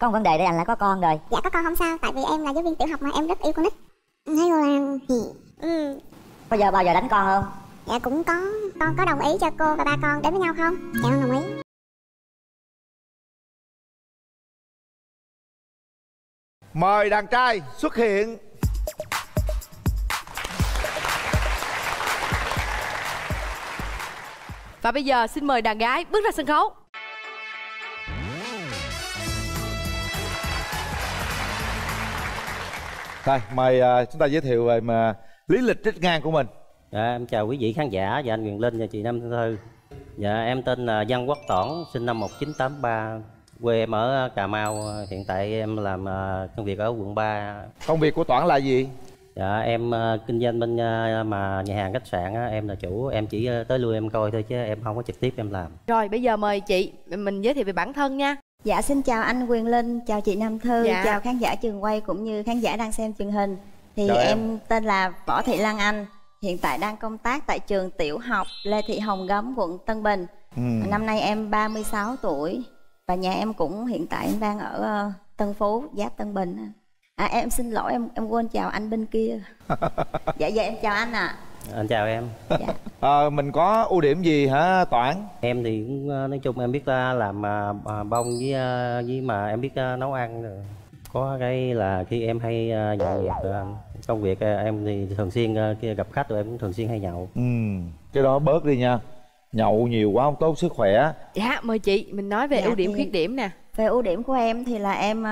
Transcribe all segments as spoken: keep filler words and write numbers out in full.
Có một vấn đề đây, anh là có con rồi. Dạ có con không sao, tại vì em là giáo viên tiểu học mà em rất yêu con nít. Ừ. Có giờ bao giờ đánh con không? Dạ cũng có. Con có đồng ý cho cô và ba con đến với nhau không? Dạ không đồng ý. Mời đàn trai xuất hiện. Và bây giờ xin mời đàn gái bước ra sân khấu. Rồi, mời uh, chúng ta giới thiệu về mà lý lịch trích ngang của mình. Dạ, em chào quý vị khán giả và anh Quyền Linh và chị Nam Thư. Dạ, em tên là Văn Quốc Toản, sinh năm một nghìn chín trăm tám mươi ba, quê em ở Cà Mau. Hiện tại em làm uh, công việc ở quận ba. Công việc của Toản là gì? Dạ, em uh, kinh doanh bên uh, mà nhà hàng khách sạn, uh, em là chủ, em chỉ uh, tới lui em coi thôi chứ em không có trực tiếp em làm. Rồi, bây giờ mời chị mình giới thiệu về bản thân nha. Dạ, xin chào anh Quyền Linh, chào chị Nam Thư, dạ. Chào khán giả trường quay cũng như khán giả đang xem truyền hình. Thì em, em tên là Võ Thị Lan Anh, hiện tại đang công tác tại trường tiểu học Lê Thị Hồng Gấm, quận Tân Bình. ừ. Năm nay em ba mươi sáu tuổi và nhà em cũng hiện tại em đang ở Tân Phú, giáp Tân Bình. À, em xin lỗi, em em quên chào anh bên kia. Dạ, dạ em chào anh ạ. À. Anh chào em. Dạ. À, mình có ưu điểm gì hả Toản? Em thì cũng nói chung em biết làm bông với với mà em biết nấu ăn rồi. Có cái là khi em hay nhậu việc, công việc em thì thường xuyên khi gặp khách tụi em cũng thường xuyên hay nhậu. Ừ, cái đó bớt đi nha. Nhậu nhiều quá không tốt sức khỏe. Dạ, mời chị mình nói về dạ, ưu điểm thì... khuyết điểm nè. Về ưu điểm của em thì là em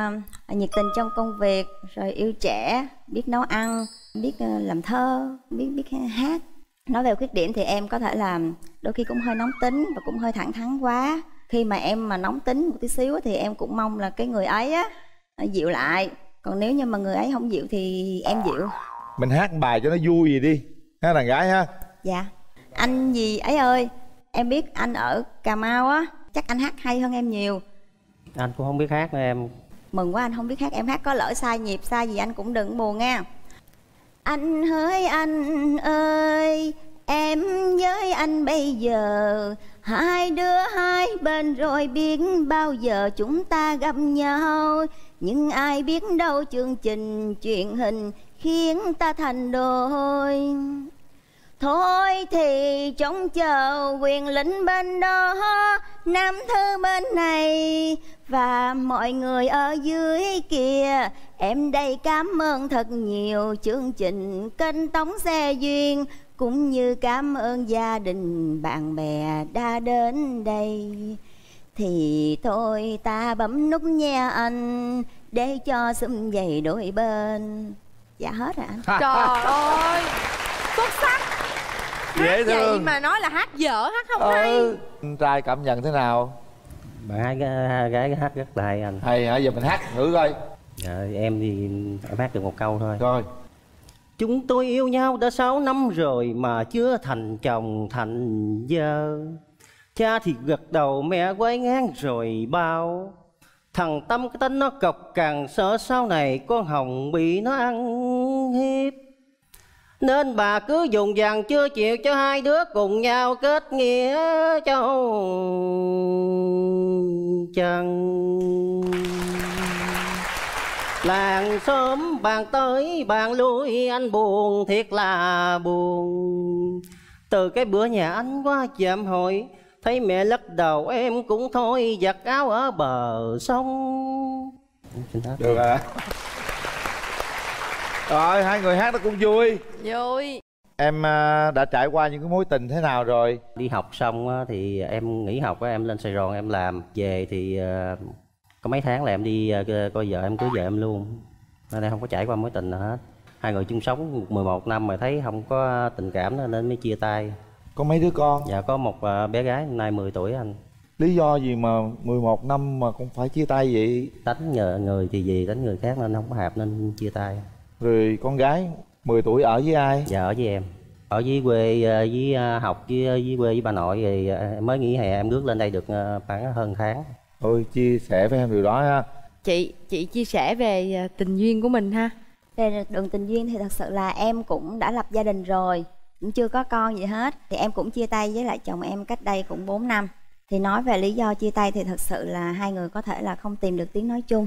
nhiệt tình trong công việc, rồi yêu trẻ, biết nấu ăn, biết làm thơ, biết biết hát. Nói về khuyết điểm thì em có thể là đôi khi cũng hơi nóng tính và cũng hơi thẳng thắn quá. Khi mà em mà nóng tính một tí xíu thì em cũng mong là cái người ấy á dịu lại. Còn nếu như mà người ấy không dịu thì em dịu. Mình hát bài cho nó vui gì đi ha đàn gái ha. Dạ. Anh gì ấy ơi, em biết anh ở Cà Mau á, chắc anh hát hay hơn em nhiều. Anh cũng không biết hát nữa em. Mừng quá anh không biết hát, em hát có lỡ sai nhịp sai gì anh cũng đừng buồn nha. Anh hỡi anh ơi, em với anh bây giờ, hai đứa hai bên rồi biết bao giờ chúng ta gặp nhau. Nhưng ai biết đâu chương trình truyền hình khiến ta thành đôi. Thôi thì trông chờ Quyền Linh bên đó, Nam Thư bên này và mọi người ở dưới kia. Em đây cảm ơn thật nhiều chương trình kênh Tống Xe Duyên, cũng như cảm ơn gia đình bạn bè đã đến đây. Thì thôi ta bấm nút nha anh, để cho sum vầy đôi bên. Dạ hết rồi anh. Trời ơi, xuất sắc. Dễ thương mà nói là hát dở, hát không ờ, hay. Anh trai cảm nhận thế nào? Bạn hai gái, gái hát rất là hay anh. Hay hả? Giờ mình hát thử coi. Dạ, em thì em hát được một câu thôi. Rồi. Chúng tôi yêu nhau đã sáu năm rồi mà chưa thành chồng thành vợ. Cha thì gật đầu mẹ quay ngang rồi bao. Thằng Tâm cái tính nó cọc càng, sợ sau này con Hồng bị nó ăn hiếp. Nên bà cứ dùng vàng chưa chịu cho hai đứa cùng nhau kết nghĩa châu chân. Làng xóm bàn tới bàn lui anh buồn thiệt là buồn. Từ cái bữa nhà anh qua chạm hội, thấy mẹ lắc đầu em cũng thôi giặt áo ở bờ sông. Được à. Rồi, hai người hát nó cũng vui. Vui. Em đã trải qua những cái mối tình thế nào rồi? Đi học xong thì em nghỉ học, em lên Sài Gòn em làm. Về thì có mấy tháng là em đi coi vợ, em cưới vợ em luôn. Nên em không có trải qua mối tình nào hết. Hai người chung sống mười một năm mà thấy không có tình cảm nên mới chia tay. Có mấy đứa con? Dạ, có một bé gái hôm nay mười tuổi anh. Lý do gì mà mười một năm mà cũng phải chia tay vậy? Đánh nhờ người thì gì, đánh người khác nên không có hợp nên chia tay. Rồi con gái mười tuổi ở với ai? Dạ ở với em. Ở với quê, với học với, với quê với bà nội. Thì mới nghỉ hè em rước lên đây được khoảng hơn tháng. Ôi chia sẻ với em điều đó ha. Chị, chị chia sẻ về tình duyên của mình ha. Về đường tình duyên thì thật sự là em cũng đã lập gia đình rồi, cũng chưa có con gì hết. Thì em cũng chia tay với lại chồng em cách đây cũng bốn năm. Thì nói về lý do chia tay thì thật sự là hai người có thể là không tìm được tiếng nói chung.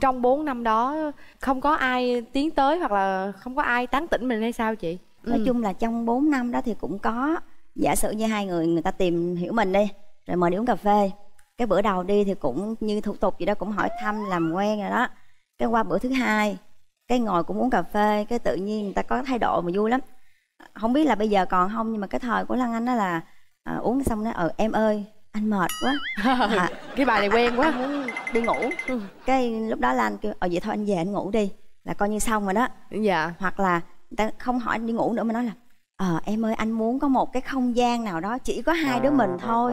Trong bốn năm đó không có ai tiến tới hoặc là không có ai tán tỉnh mình hay sao chị? Nói ừ. chung là trong bốn năm đó thì cũng có. Giả sử như hai người người ta tìm hiểu mình đi, rồi mời đi uống cà phê. Cái bữa đầu đi thì cũng như thủ tục gì đó, cũng hỏi thăm, làm quen rồi đó. Cái qua bữa thứ hai, cái ngồi cũng uống cà phê, cái tự nhiên người ta có thái độ mà vui lắm. Không biết là bây giờ còn không, nhưng mà cái thời của Lan Anh đó là à, uống xong đó, ờ em ơi anh mệt quá à, cái bài này quen quá, anh muốn đi ngủ. Cái lúc đó là anh kêu ờ vậy thôi anh về anh ngủ đi, là coi như xong rồi đó. Dạ. Hoặc là người ta không hỏi anh đi ngủ nữa mà nói là ờ em ơi anh muốn có một cái không gian nào đó chỉ có hai đứa mình thôi.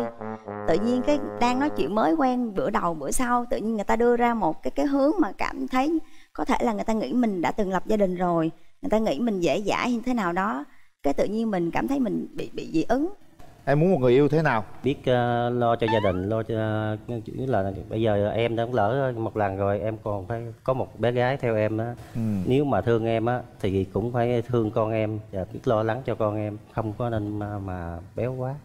Tự nhiên cái đang nói chuyện mới quen bữa đầu bữa sau, tự nhiên người ta đưa ra một cái cái hướng mà cảm thấy có thể là người ta nghĩ mình đã từng lập gia đình rồi, người ta nghĩ mình dễ dãi như thế nào đó, cái tự nhiên mình cảm thấy mình bị bị dị ứng. Em muốn một người yêu thế nào? Biết uh, lo cho gia đình, lo cho uh, chủ yếu là bây giờ em đã lỡ một lần rồi, em còn phải có một bé gái theo em á. Ừ. Nếu mà thương em á thì cũng phải thương con em và biết lo lắng cho con em, không có nên mà, mà béo quá.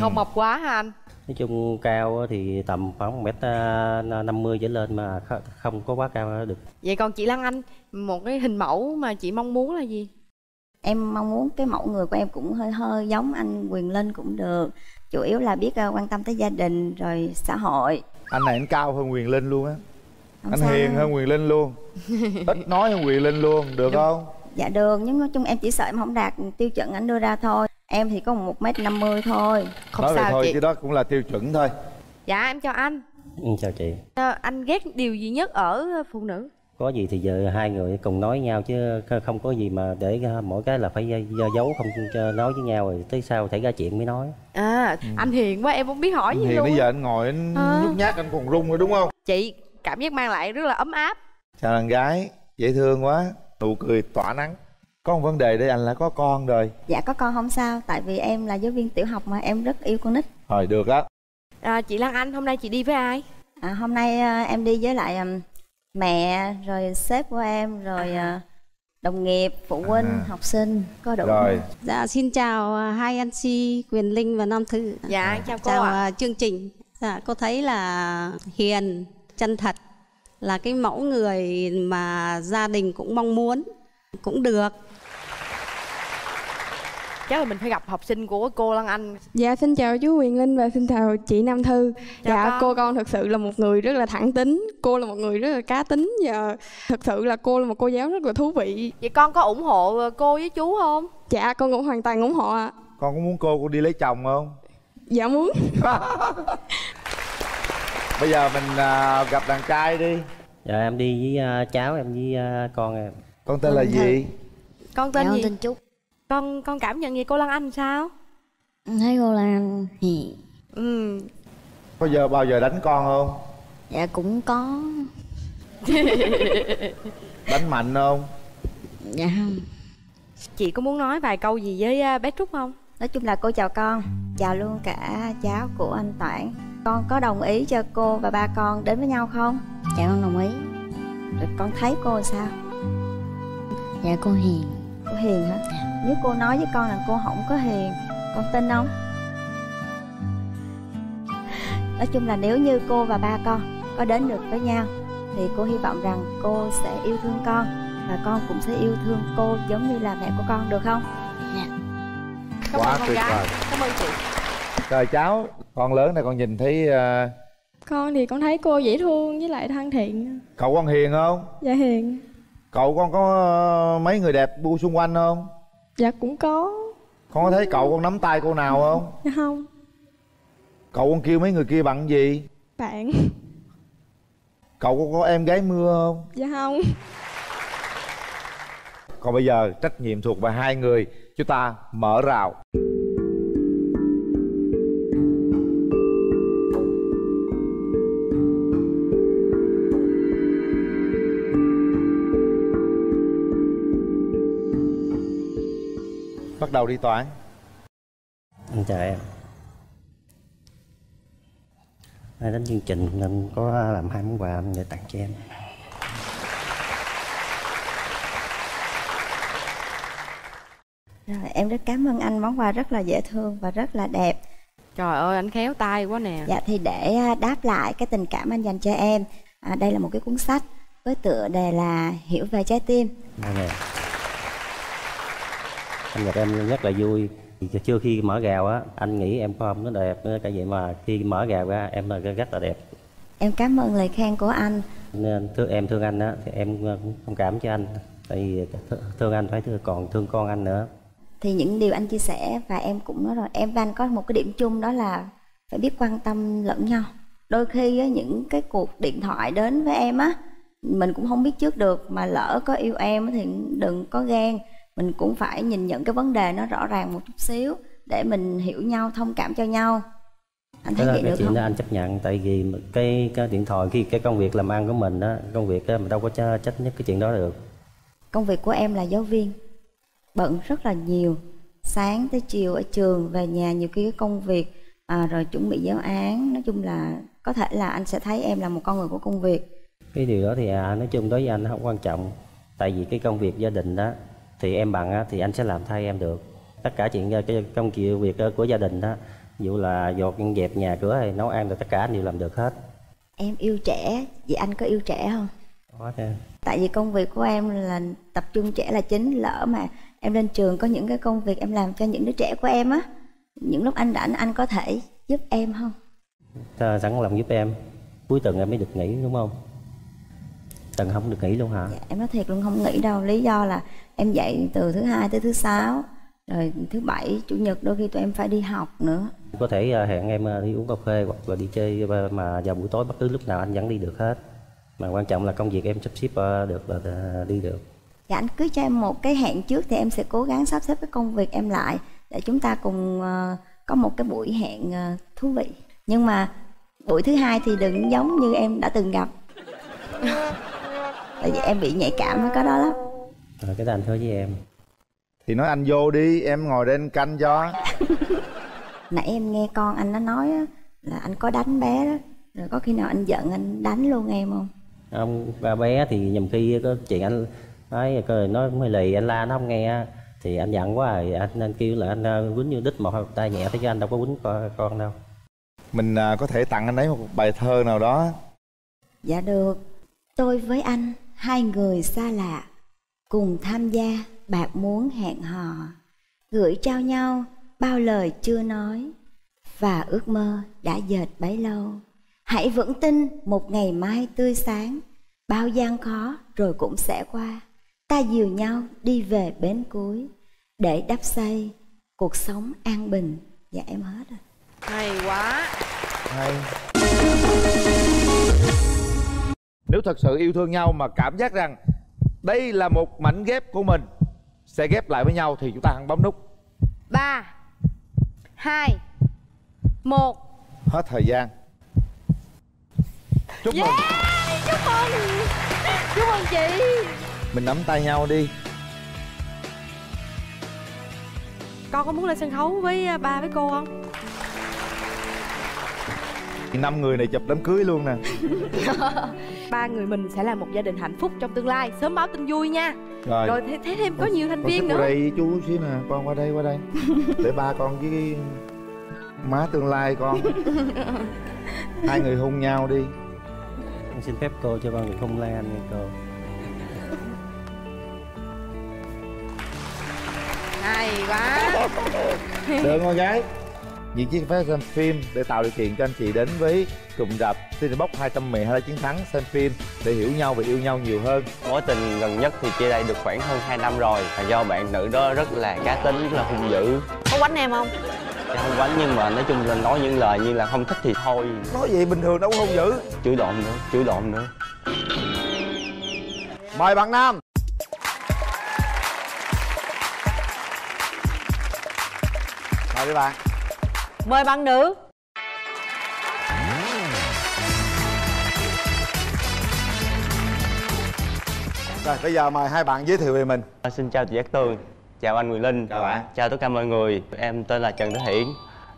Không mập quá hả anh? Nói chung cao thì tầm khoảng một mét năm mươi trở lên mà không có quá cao được. Vậy còn chị Lan Anh, một cái hình mẫu mà chị mong muốn là gì? Em mong muốn cái mẫu người của em cũng hơi hơi giống anh Quyền Linh cũng được. Chủ yếu là biết quan tâm tới gia đình rồi xã hội. Anh này anh cao hơn Quyền Linh luôn á. Anh sao? Hiền hơn Quyền Linh luôn. Ít nói hơn Quyền Linh luôn, được đúng không? Dạ được, nhưng nói chung em chỉ sợ em không đạt tiêu chuẩn anh đưa ra thôi. Em thì có một mét năm mươi thôi. Không nói sao thôi, chị, cái đó cũng là tiêu chuẩn thôi. Dạ em chào anh. Chào chị. à, Anh ghét điều gì nhất ở phụ nữ? Có gì thì giờ hai người cùng nói nhau chứ không có gì mà để mỗi cái là phải giấu không nói với nhau rồi tới sau xảy ra chuyện mới nói. À ừ. Anh hiền quá, em không biết hỏi anh gì hiền luôn. Bây giờ anh ngồi anh à. nhút nhát anh còn run rồi đúng không? Chị cảm giác mang lại rất là ấm áp. Chào đàn gái, dễ thương quá, nụ cười tỏa nắng. Có một vấn đề đây, anh là có con rồi. Dạ có con không sao, tại vì em là giáo viên tiểu học mà em rất yêu con nít. Rồi được đó. À, chị Lan Anh hôm nay chị đi với ai? À, hôm nay em đi với lại mẹ rồi sếp của em rồi à. đồng nghiệp, phụ huynh, à. học sinh có đủ rồi. Dạ xin chào hai anh chị Quyền Linh và Nam Thư. Dạ chào cô. Chào à. chương trình. Dạ cô thấy là hiền, chân thật là cái mẫu người mà gia đình cũng mong muốn, cũng được. Chắc là mình phải gặp học sinh của cô Lan Anh. Dạ xin chào chú Quyền Linh và xin chào chị Nam Thư. Chào dạ con. Cô con thực sự là một người rất là thẳng tính. Cô là một người rất là cá tính. Và thực sự là cô là một cô giáo rất là thú vị. Vậy con có ủng hộ cô với chú không? Dạ con cũng hoàn toàn ủng hộ ạ. Con có muốn cô, cô đi lấy chồng không? Dạ muốn. Bây giờ mình uh, gặp đàn trai đi. Dạ em đi với uh, cháu em với uh, con em. Con tên là gì? Con tên gì? Tên Trúc. Con con cảm nhận gì cô Lan Anh sao? Thấy cô Lan Anh hiền. Ừ. Có giờ bao giờ đánh con không? Dạ cũng có. Đánh mạnh không? Dạ không. Chị có muốn nói vài câu gì với bé Trúc không? Nói chung là cô chào con, chào luôn cả cháu của anh Toản. Con có đồng ý cho cô và ba con đến với nhau không? Dạ con đồng ý. Rồi con thấy cô sao? Dạ cô hiền. Cô hiền hả? Dạ. Nếu cô nói với con là cô không có hiền, con tin không? Nói chung là nếu như cô và ba con có đến được với nhau thì cô hy vọng rằng cô sẽ yêu thương con và con cũng sẽ yêu thương cô giống như là mẹ của con, được không? Dạ. Cảm ơn con gái. Cảm ơn chị. Trời cháu, con lớn này con nhìn thấy uh... con thì con thấy cô dễ thương với lại thân thiện. Cậu con hiền không? Dạ hiền. Cậu con có mấy người đẹp bu xung quanh không? Dạ cũng có. Con có thấy cậu con nắm tay cô nào không? Dạ không. Cậu con kêu mấy người kia bằng gì? Bạn. Cậu con có em gái mưa không? Dạ không. Còn bây giờ trách nhiệm thuộc về hai người, chúng ta mở rào. Bắt đầu đi Toản. Anh chào em. Nay đến chương trình nên có làm hai món quà anh để tặng cho em. Rồi, em rất cảm ơn anh, món quà rất là dễ thương và rất là đẹp. Trời ơi, anh khéo tay quá nè. Dạ, thì để đáp lại cái tình cảm anh dành cho em, à, đây là một cái cuốn sách với tựa đề là Hiểu về trái tim. À, anh gặp em rất là vui. Chưa khi mở gào á, anh nghĩ em không có đẹp, cái vậy mà khi mở gào ra em là rất là đẹp. Em cảm ơn lời khen của anh. Nên thương, em thương anh á, em cũng thông cảm cho anh. Tại vì thương anh phải thương, còn thương con anh nữa. Thì những điều anh chia sẻ và em cũng nói rồi, em và anh có một cái điểm chung đó là phải biết quan tâm lẫn nhau. Đôi khi á, những cái cuộc điện thoại đến với em á, mình cũng không biết trước được, mà lỡ có yêu em thì đừng có ghen. Mình cũng phải nhìn nhận cái vấn đề nó rõ ràng một chút xíu để mình hiểu nhau, thông cảm cho nhau. Anh thấy vậy được không? Cái chuyện đó anh chấp nhận, tại vì cái, cái điện thoại, khi cái công việc làm ăn của mình á, công việc á, mình đâu có trách nhất cái chuyện đó được. Công việc của em là giáo viên, bận rất là nhiều, sáng tới chiều ở trường, về nhà nhiều khi cái công việc, à, rồi chuẩn bị giáo án. Nói chung là có thể là anh sẽ thấy em là một con người của công việc. Cái điều đó thì à, nói chung đối với anh nó không quan trọng. Tại vì cái công việc gia đình đó thì em bằng á, thì anh sẽ làm thay em được. Tất cả chuyện cái công việc của gia đình đó, ví dụ là dọn dẹp nhà cửa hay nấu ăn, rồi tất cả anh đều làm được hết. Em yêu trẻ, vậy anh có yêu trẻ không? Có chứ. Tại vì công việc của em là tập trung trẻ là chính. Lỡ mà em lên trường có những cái công việc em làm cho những đứa trẻ của em á, những lúc anh rảnh anh có thể giúp em không? Thà, sẵn lòng giúp em. Cuối tuần em mới được nghỉ đúng không? Tuần không được nghỉ luôn hả? Dạ, em nói thiệt luôn không nghỉ đâu. Lý do là em dạy từ thứ hai tới thứ sáu, rồi thứ bảy, chủ nhật đôi khi tụi em phải đi học nữa. Có thể hẹn em đi uống cà phê hoặc là đi chơi mà vào buổi tối, bất cứ lúc nào anh vẫn đi được hết. Mà quan trọng là công việc em sắp xếp được là đi được. Dạ, anh cứ cho em một cái hẹn trước thì em sẽ cố gắng sắp xếp cái công việc em lại để chúng ta cùng có một cái buổi hẹn thú vị. Nhưng mà buổi thứ hai thì đừng giống như em đã từng gặp. Tại vì em bị nhạy cảm với cái đó lắm. Rồi, cái đành thôi với em. Thì nói anh vô đi, em ngồi đây anh canh cho. Nãy em nghe con anh nó nói là anh có đánh bé đó. Rồi có khi nào anh giận anh đánh luôn em không? Không, ba bé thì nhầm khi có chuyện anh nói, nó cũng hơi lì, anh la nó không nghe. Thì anh giận quá rồi, anh, anh kêu là anh quýnh vô đít một tay nhẹ thế chứ anh đâu có quýnh con đâu. Mình có thể tặng anh ấy một bài thơ nào đó. Dạ được. Tôi với anh, hai người xa lạ, cùng tham gia bạn muốn hẹn hò, gửi trao nhau bao lời chưa nói, và ước mơ đã dệt bấy lâu. Hãy vững tin một ngày mai tươi sáng, bao gian khó rồi cũng sẽ qua. Ta dìu nhau đi về bến cuối, để đắp xây cuộc sống an bình. Dạ em hết rồi. Hay quá. Hay. Nếu thật sự yêu thương nhau mà cảm giác rằng đây là một mảnh ghép của mình sẽ ghép lại với nhau thì chúng ta hãy bấm nút. Ba hai một. Hết thời gian. Chúc yeah, mừng. Chúc mừng. Chúc mừng chị. Mình nắm tay nhau đi. Con có muốn lên sân khấu với ba với cô không? Năm người này chụp đám cưới luôn nè. Ba người mình sẽ là một gia đình hạnh phúc trong tương lai. Sớm báo tin vui nha. Rồi, Rồi thế, thế thêm có nhiều thành viên nữa. Qua đây chú xíu nè. Con qua đây qua đây. Để ba con với má tương lai con. Hai người hôn nhau đi. Con xin phép cô cho con được hôn Lan nha cô. Hay quá. Được con gái. Những chiếc vé xem phim để tạo điều kiện cho anh chị đến với cụm rạp Cinebox hai một hai Chiến Thắng xem phim để hiểu nhau và yêu nhau nhiều hơn. Mối tình gần nhất thì chia tay được khoảng hơn hai năm rồi. Và do bạn nữ đó rất là cá tính, rất là hung dữ. Có quánh em không? Không quánh nhưng mà nói chung là nói những lời như là không thích thì thôi. Nói vậy bình thường đâu có hung dữ. Chửi độn nữa, chửi độn nữa. Mời bạn nam. Mời các bạn. Mời bạn nữ. Rồi, bây giờ mời hai bạn giới thiệu về mình. Xin chào chị Cát Tường, chào anh Quyền Linh. Chào bạn. Chào tất cả mọi người. Em tên là Trần Đức Hiển.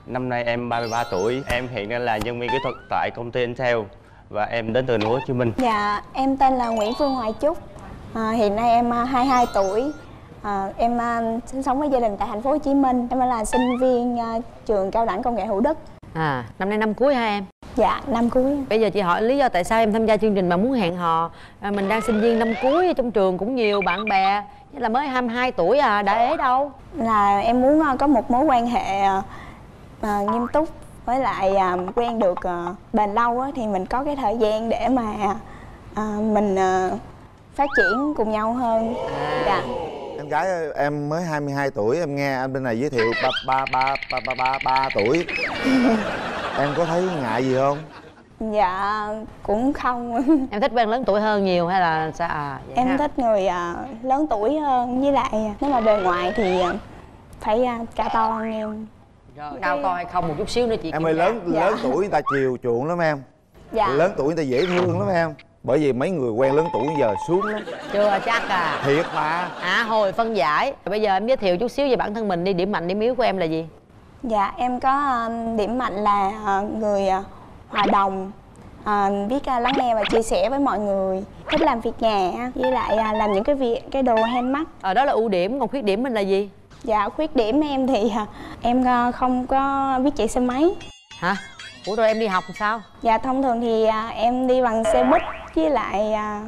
Năm nay em ba mươi ba tuổi. Em hiện đang là nhân viên kỹ thuật tại công ty Intel. Và em đến từ Thành phố Hồ Chí Minh. Dạ, em tên là Nguyễn Phương Hoài Chúc. à, Hiện nay em hai mươi hai tuổi. À, em uh, sinh sống với gia đình tại thành phố Hồ Chí Minh. Em là sinh viên uh, trường cao đẳng công nghệ Thủ Đức. À, năm nay năm cuối hả em? Dạ, năm cuối. Bây giờ chị hỏi lý do tại sao em tham gia chương trình Bạn Muốn Hẹn Hò. à, Mình đang sinh viên năm cuối, trong trường cũng nhiều bạn bè. Như là mới hai mươi hai tuổi à, đã ế đâu. Là em muốn uh, có một mối quan hệ uh, uh, nghiêm túc. Với lại uh, quen được uh, bền lâu uh, thì mình có cái thời gian để mà uh, mình uh, phát triển cùng nhau hơn. à. Dạ. Em gái ơi, em mới hai mươi hai tuổi, em nghe anh bên này giới thiệu ba ba ba ba ba ba, ba tuổi. Em có thấy ngại gì không? Dạ cũng không. Em thích quen lớn tuổi hơn nhiều hay là sao? À, vậy em ha. Thích người à, lớn tuổi hơn, với lại nếu mà bề ngoài thì phải à, cao to hơn em. Rồi, cao to hay không một chút xíu nữa chị. Em ơi, lớn dạ. lớn tuổi người ta chiều chuộng lắm em. Dạ. Lớn tuổi người ta dễ thương lắm em. Bởi vì mấy người quen lớn tuổi giờ xuống lắm. Chưa chắc à. Thiệt mà. À, hồi phân giải. Bây giờ em giới thiệu chút xíu về bản thân mình đi. Điểm mạnh, điểm yếu của em là gì? Dạ, em có điểm mạnh là người hòa đồng, biết lắng nghe và chia sẻ với mọi người, thích làm việc nhà, với lại làm những cái việc, cái đồ handmade. Ờ, đó là ưu điểm, còn khuyết điểm mình là gì? Dạ, khuyết điểm em thì em không có biết chạy xe máy. Hả? Ủa rồi em đi học sao? Dạ, thông thường thì à, em đi bằng xe buýt, với lại à,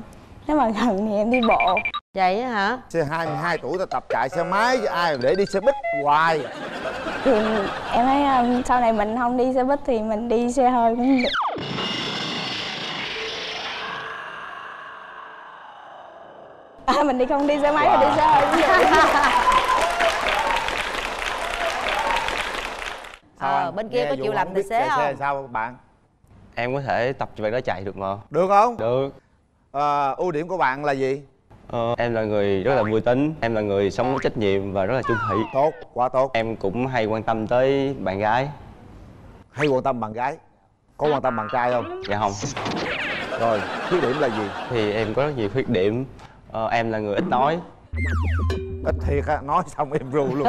nếu mà gần thì em đi bộ. Vậy hả? Xe hai mươi hai tuổi ta tập chạy xe máy chứ ai để đi xe buýt hoài. Thì em thấy à, sau này mình không đi xe buýt thì mình đi xe hơi cũng được. À, mình đi không đi xe máy wow. Thì đi xe hơi cũng được. Ờ, à, bên kia có chịu làm tài xế không? Xe sao bạn? Em có thể tập cho bạn đó chạy được mà. Được không? Được. À, ưu điểm của bạn là gì? À, em là người rất là vui tính. Em là người sống có trách nhiệm và rất là chung thủy. Tốt, quá tốt. Em cũng hay quan tâm tới bạn gái. Hay quan tâm bạn gái? Có quan tâm bạn trai không? Dạ không. Rồi, khuyết điểm là gì? Thì em có rất nhiều khuyết điểm. à, Em là người ít nói. Ít thiệt á, nói xong em ru luôn.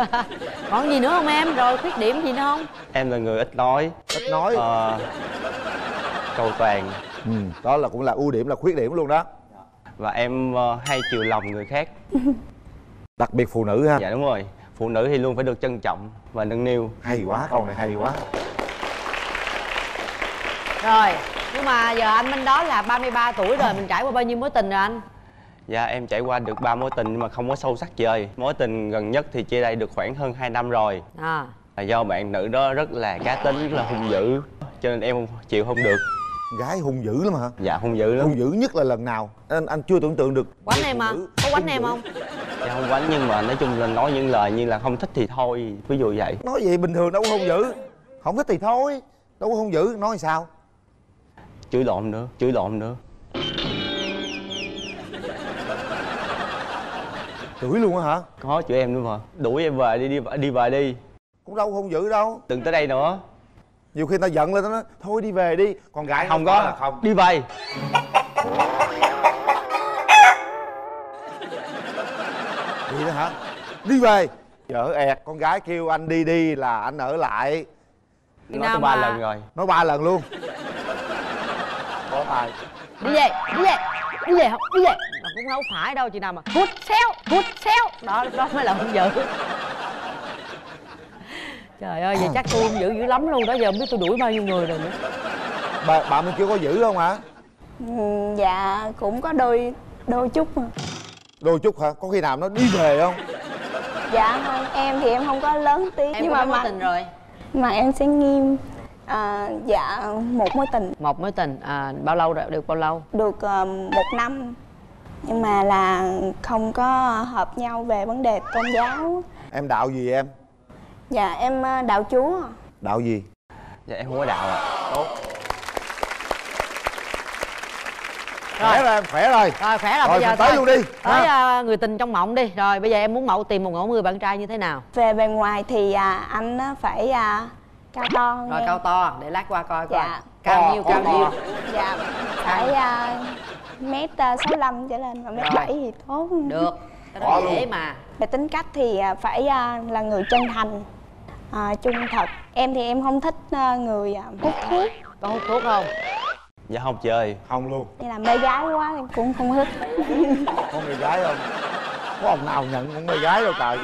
Còn gì nữa không em? Rồi khuyết điểm gì nữa không? Em là người ít nói. Ít nói à, cầu toàn. Ừ, đó là cũng là ưu điểm, là khuyết điểm luôn đó. Và em uh, hay chiều lòng người khác. Đặc biệt phụ nữ ha. Dạ đúng rồi, phụ nữ thì luôn phải được trân trọng và nâng niu. Hay quá, câu này hay quá. Rồi, nhưng mà giờ anh bên đó là ba mươi ba tuổi rồi, mình trải qua bao nhiêu mối tình rồi anh? Dạ em trải qua được ba mối tình nhưng mà không có sâu sắc chơi. Mối tình gần nhất thì chia tay được khoảng hơn hai năm rồi. À. Là do bạn nữ đó rất là cá tính, rất là hung dữ, cho nên em chịu không được. Gái hung dữ lắm hả? Dạ hung dữ lắm. Hung dữ nhất là lần nào? Anh, anh chưa tưởng tượng được. Quánh em à? Có quánh em không? Dạ không quánh, nhưng mà nói chung là nói những lời như là không thích thì thôi, ví dụ vậy. Nói vậy bình thường đâu có hung dữ. Không thích thì thôi, đâu có hung dữ, nói sao? Chửi lộn nữa, chửi lộn nữa. Chửi luôn á hả? Có chửi em nữa mà. Đuổi em về đi, đi đi về đi. Cũng đâu không giữ đâu. Đừng tới đây nữa. Nhiều khi tao giận lên tao nói thôi đi về đi. Còn gái không có là không. Đi về. Vậy đó hả? Đi về. Vợ ẹt, con gái kêu anh đi đi là anh ở lại. Nói tới ba lần rồi. Nói ba lần luôn. Có tài. Đi về, đi về. Đi về không? Đi về. Mà cũng đâu phải đâu chị nào mà hút xéo, hút xéo. Đó, đó mới là hung dữ. Trời ơi, vậy chắc tôi hung dữ dữ lắm luôn đó. Giờ không biết tôi đuổi bao nhiêu người rồi nữa. Bà, bà mình chưa có dữ không hả? Ừ, dạ, cũng có đôi, đôi chút mà. Đôi chút hả? Có khi nào nó đi về không? Dạ không, em thì em không có lớn tiếng. Em nhưng mà mà, tình rồi. Mà em sẽ nghiêm. À, dạ, một mối tình. Một mối tình, à, bao lâu rồi? Được bao lâu? Được uh, một năm. Nhưng mà là không có hợp nhau về vấn đề tôn giáo. Em đạo gì em? Dạ, em uh, đạo Chúa. Đạo gì? Dạ, em không có đạo à. Tốt. Rồi. Khỏe rồi em, khỏe rồi. Rồi, khỏe rồi, rồi bây giờ tới thôi. Luôn đi. Tới à. Người tình trong mộng đi. Rồi, bây giờ em muốn mẫu tìm một mẫu người bạn trai như thế nào? Về bề ngoài thì à, anh phải... À, cao to. Rồi nghe. Cao to, để lát qua coi. Dạ. Coi cao to, nhiêu, cao to. Nhiêu. Dạ, phải uh, mét sáu lăm trở lên, mét bảy thì tốt. Được, đó dễ mà. Về tính cách thì phải uh, là người chân thành, uh, trung thực. Em thì em không thích uh, người uh, hút thuốc. Có hút thuốc không? Dạ không chơi. Không luôn. Đây là mê gái quá, em cũng không thích. Có mê gái không? Có ông nào nhận con người gái đâu trời.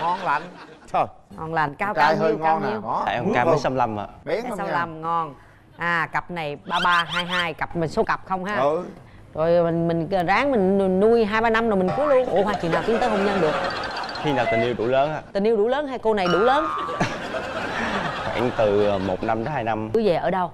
Ngon lạnh. Trời. Ngon lành, cao cao hơi ngon nè. Tại ông Cam mới sáu mươi lăm ạ. sáu mươi lăm ngon. À cặp này ba ba hai hai, cặp mình số cặp không ha. Ừ. Rồi mình mình ráng mình nuôi hai ba năm rồi mình cưới luôn. Ủa mà chừng nào tiến tới hôn nhân được? Khi nào tình yêu đủ lớn á. Tình yêu đủ lớn hay cô này đủ lớn? Khoảng từ một năm tới hai năm. Cứ về ở đâu?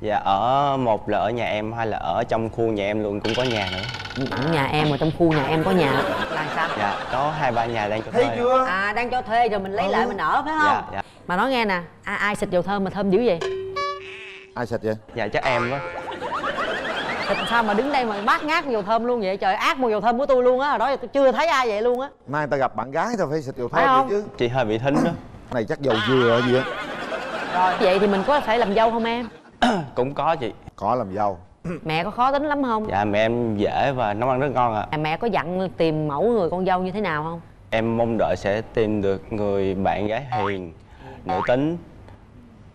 Dạ ở, một là ở nhà em, hai là ở trong khu nhà em luôn, cũng có nhà nữa. Ở nhà em mà trong khu nhà em có nhà là sao? Dạ có hai ba nhà đang cho thuê. Thấy chưa? À đang cho thuê rồi mình lấy ừ. lại mình ở phải không? Dạ, dạ. Mà nói nghe nè, ai, ai xịt dầu thơm mà thơm dữ vậy? Ai xịt vậy? Dạ chắc em á. Xịt sao mà đứng đây mà bát ngát dầu thơm luôn vậy trời, ác mua dầu thơm của tôi luôn á, hồi đó tôi chưa thấy ai vậy luôn á. Mai người ta gặp bạn gái tao phải xịt dầu thơm chứ. Chị hơi bị thính đó. Này chắc dầu dừa gì á. Rồi vậy thì mình có phải làm dâu không em? Cũng có chị. Có làm dâu. Mẹ có khó tính lắm không? Dạ mẹ em dễ và nấu ăn rất ngon ạ. À. Mẹ có dặn tìm mẫu người con dâu như thế nào không? Em mong đợi sẽ tìm được người bạn gái hiền, nữ tính,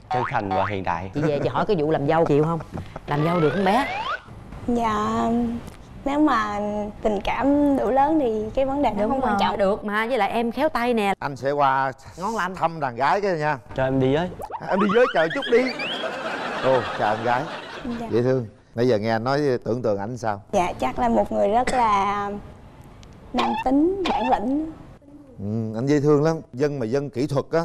chân thành và hiện đại. Chị về chị hỏi cái vụ làm dâu chịu không? Làm dâu được không bé? Dạ nếu mà tình cảm đủ lớn thì cái vấn đề nó không quan trọng. Được mà, với lại em khéo tay nè. Anh sẽ qua ngon lành thăm đàn gái cái nha. Cho em đi với. Em đi với chờ chút đi. Ô, chào em gái. Dạ. Dễ thương. Nãy giờ nghe anh nói tưởng tượng ảnh sao? Dạ, chắc là một người rất là nam tính, bản lĩnh. Ừ, anh dễ thương lắm. Dân mà dân kỹ thuật á.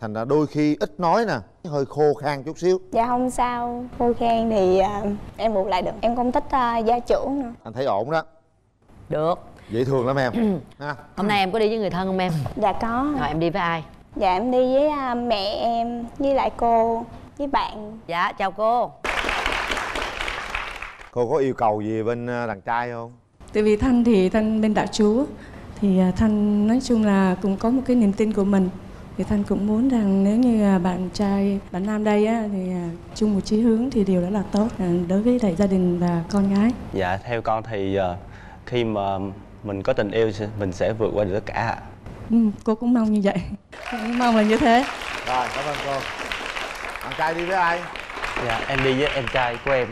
Thành ra đôi khi ít nói nè, hơi khô khan chút xíu. Dạ không sao, khô khan thì uh, em buộc lại được. Em không thích uh, gia trưởng nữa. Anh thấy ổn đó. Được. Dễ thương lắm em. Ha. Hôm nay em có đi với người thân không em? Dạ có. Rồi em đi với ai? Dạ em đi với uh, mẹ em, với lại cô, với bạn. Dạ chào cô. Cô có yêu cầu gì bên đàn trai không? Tại vì Thanh thì Thanh bên đạo Chúa, thì Thanh nói chung là cũng có một cái niềm tin của mình, thì Thanh cũng muốn rằng nếu như bạn trai bạn nam đây á thì chung một chí hướng thì điều đó là tốt đối với đại gia đình và con gái. Dạ theo con thì khi mà mình có tình yêu mình sẽ vượt qua được tất cả. Ừ, cô cũng mong như vậy, cũng mong là như thế. Rồi cảm ơn cô. Bạn trai đi với ai? Dạ em đi với em trai của em.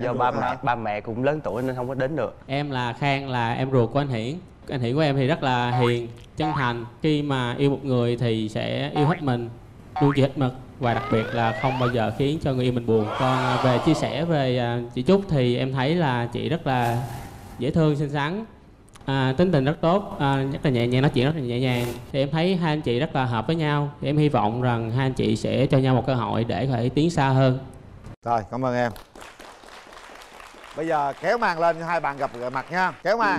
Do ba mẹ ba mẹ cũng lớn tuổi nên không có đến được. Em là Khang, là em ruột của anh Hiển. Anh Hiển của em thì rất là hiền, chân thành. Khi mà yêu một người thì sẽ yêu hết mình, luôn chịu hết mực, và đặc biệt là không bao giờ khiến cho người yêu mình buồn. Còn về chia sẻ về chị Trúc thì em thấy là chị rất là dễ thương, xinh xắn, à, tính tình rất tốt, à, rất là nhẹ nhàng, nói chuyện rất là nhẹ nhàng. Thì em thấy hai anh chị rất là hợp với nhau. Thì em hy vọng rằng hai anh chị sẽ cho nhau một cơ hội để có thể tiến xa hơn. Rồi, cảm ơn em. Bây giờ kéo màn lên, hai bạn gặp mặt nha. Kéo màn.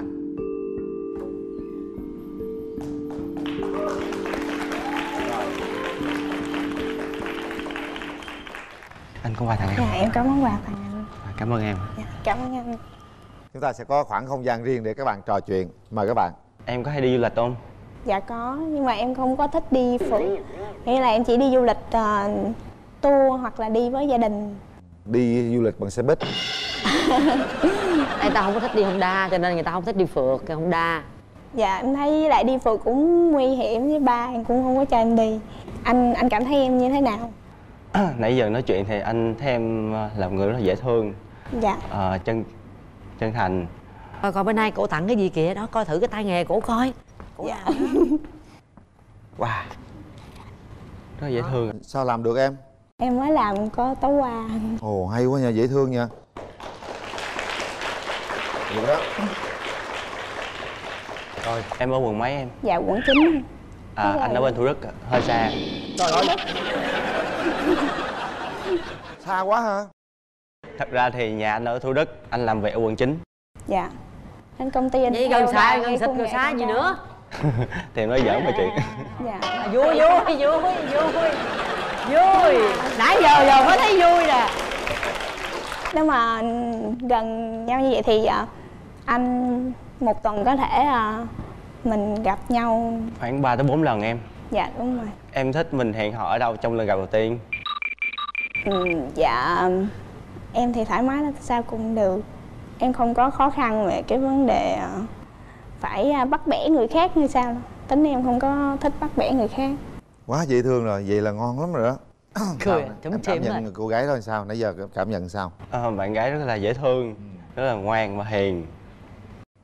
Anh có quà tặng em. Dạ, em có món quà tặng anh. À, cảm ơn em. Dạ, cảm ơn anh. Chúng ta sẽ có khoảng không gian riêng để các bạn trò chuyện. Mời các bạn. Em có hay đi du lịch không? Dạ có, nhưng mà em không có thích đi phượt. Nghĩa là em chỉ đi du lịch uh, tour hoặc là đi với gia đình. Đi du lịch bằng xe buýt. Người ta không có thích đi Honda cho nên người ta không thích đi phượt cái Honda. Dạ em thấy lại đi phượt cũng nguy hiểm, với ba em cũng không có cho em đi. Anh anh cảm thấy em như thế nào? Nãy giờ nói chuyện thì anh thấy em là một người rất là dễ thương. Dạ. À, chân chân thành. Rồi còn bên nay cổ tặng cái gì kìa đó, coi thử cái tay nghề cổ coi. Cổ... Dạ. Wow. Rất là dễ thương. Sao làm được em? Em mới làm có tối qua. Ồ hay quá nha, dễ thương nha. Được đó. Rồi em ở quận mấy em? Dạ quận chín. À thế anh ở bên Thủ Đức, hơi xa. Trời ơi. Xa quá hả? Thật ra thì nhà anh ở Thủ Đức, anh làm việc ở quận chín. Dạ. Anh công ty anh vậy gần xa, gần xịt gần xa gì nữa. Thì nói giỡn mà chị. Dạ. À, vui vui vui vui vui. Nãy giờ giờ mới thấy vui nè. Nếu mà gần nhau như vậy thì anh một tuần có thể mình gặp nhau khoảng ba tới bốn lần em. Dạ đúng rồi. Em thích mình hẹn hò ở đâu trong lần gặp đầu tiên? Ừ, dạ em thì thoải mái là sao cũng được. Em không có khó khăn về cái vấn đề phải bắt bẻ người khác như sao đâu. Tính em không có thích bắt bẻ người khác. Quá dễ thương rồi, vậy là ngon lắm rồi đó. Cười, chấm chém rồi. Cô gái đó sao? Nãy giờ cảm nhận sao? À, bạn gái rất là dễ thương, rất là ngoan và hiền.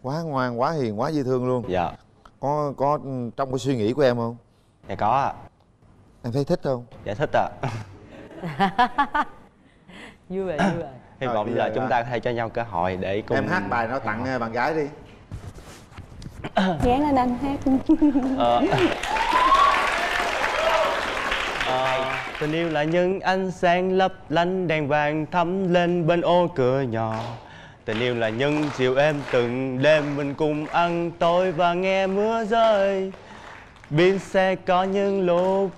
quá ngoan, quá hiền, quá dễ thương luôn. Dạ. Có có trong cái suy nghĩ của em không? Dạ có ạ. Em thấy thích không? Dạ thích ạ. Vui vậy, vui vậy. Hy vọng là chúng ta có thể cho nhau cơ hội để cùng... Em hát bài nó tặng bạn gái đi. Dán lên anh hát. Ờ. Ờ. Tình yêu là những ánh sáng lấp lánh đèn vàng thấm lên bên ô cửa nhỏ. Tình yêu là những chiều êm từng đêm mình cùng ăn tối và nghe mưa rơi. Biết sẽ có những lúc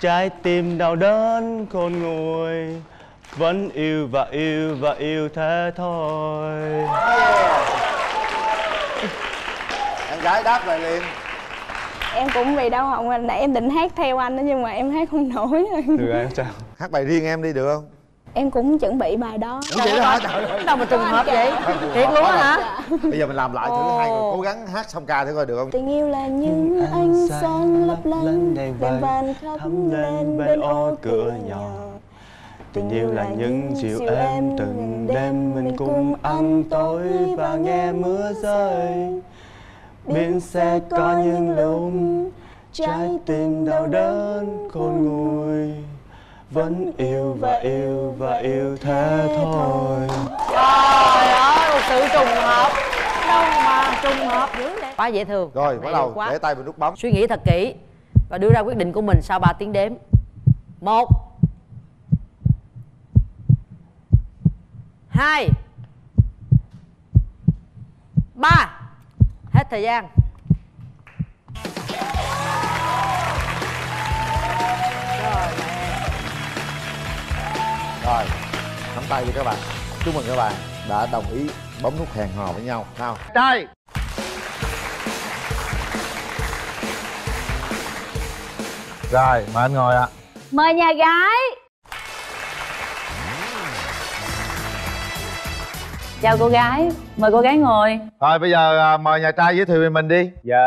trái tim đau đớn khôn nguôi, vẫn yêu và yêu và yêu thế thôi. Yeah. Em gái đáp lại liền. Em cũng bị đau họng, hồi nãy em định hát theo anh đó nhưng mà em hát không nổi. Được rồi, em chào. Hát bài riêng em đi được không? Em cũng chuẩn bị bài đó. Vậy đó, đâu mà trùng hợp vậy? Thiệt luôn hả? Bây giờ mình làm lại thử, hai người cố gắng hát xong ca thử coi được không? Tình yêu là như ánh sáng lấp lánh đèn vàng thấm lên bên ô cửa nhỏ. Tình yêu là những chiều êm từng đêm mình cùng ăn tối và nghe mưa rơi. Bên sẽ có những lúc trái tim đau đớn khôn nguôi, vẫn yêu và yêu và yêu thế thôi. Trời ơi, một sự trùng hợp. Đâu mà trùng hợp dữ vậy? Quá dễ thương. Rồi, bắt đầu, để tay vào nút bấm. Suy nghĩ thật kỹ và đưa ra quyết định của mình sau ba tiếng đếm. Một, hai, ba. Hết thời gian. Rồi. Rồi, nắm tay đi các bạn. Chúc mừng các bạn đã đồng ý bấm nút hẹn hò với nhau. Nào. Đây. Rồi, mời anh ngồi ạ. Mời nhà gái. Chào cô gái, mời cô gái ngồi. Rồi, bây giờ mời nhà trai giới thiệu về mình đi. Dạ,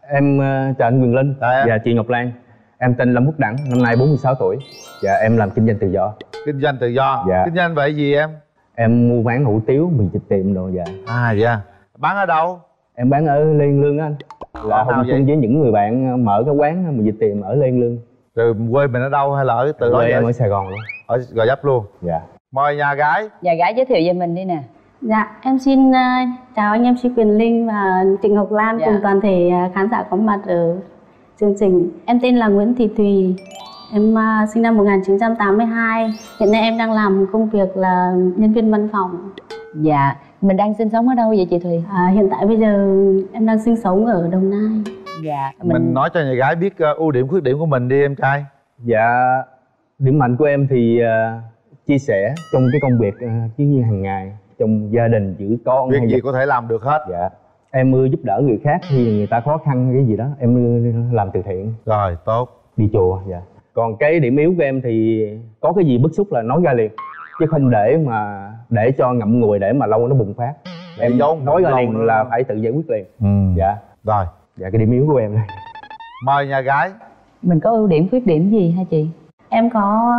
em chào anh Quyền Linh. Dạ, chị Ngọc Lan. Em tên Lâm Múc Đẳng, năm nay bốn mươi sáu tuổi. Dạ, em làm kinh doanh tự do. Kinh doanh tự do? Dạ. Kinh doanh vậy gì em? Em mua bán hủ tiếu, mì vịt tiệm đồ. Dạ. À dạ. Bán ở đâu? Em bán ở Liên Lương á anh. Là hùng chung với những người bạn mở cái quán mì vịt tiệm ở Liên Lương. Rồi quê mình ở đâu hay là ở từ đó? Em ở Sài Gòn luôn. Ở Gò Vấp luôn. Dạ. Mời nhà gái. Nhà gái giới thiệu về mình đi nè. Dạ, em xin uh, chào anh em xê Quyền Linh và Trịnh Ngọc Lan. Dạ. Cùng toàn thể khán giả có mặt ở chương trình. Em tên là Nguyễn Thị Thùy. Em uh, sinh năm một nghìn chín trăm tám mươi hai. Hiện nay em đang làm công việc là nhân viên văn phòng. Dạ. Mình đang sinh sống ở đâu vậy chị Thùy? À, hiện tại bây giờ em đang sinh sống ở Đồng Nai. Dạ. Mình, mình nói cho nhà gái biết uh, ưu điểm, khuyết điểm của mình đi em trai. Dạ. Điểm mạnh của em thì uh, chia sẻ trong cái công việc uh, như hàng ngày, trong gia đình, giữ con. Việc gì giúp... có thể làm được hết. Dạ. Em ưa giúp đỡ người khác khi người ta khó khăn cái gì đó. Em ưa làm từ thiện. Rồi, tốt. Đi chùa, dạ. Còn cái điểm yếu của em thì có cái gì bức xúc là nói ra liền, chứ không để mà để cho ngậm ngùi để mà lâu nó bùng phát. Em giấu, nói ra liền là phải tự giải quyết liền. Ừ. Dạ. Rồi. Dạ, cái điểm yếu của em đây. Mời nhà gái. Mình có ưu điểm, khuyết điểm gì hả chị? Em có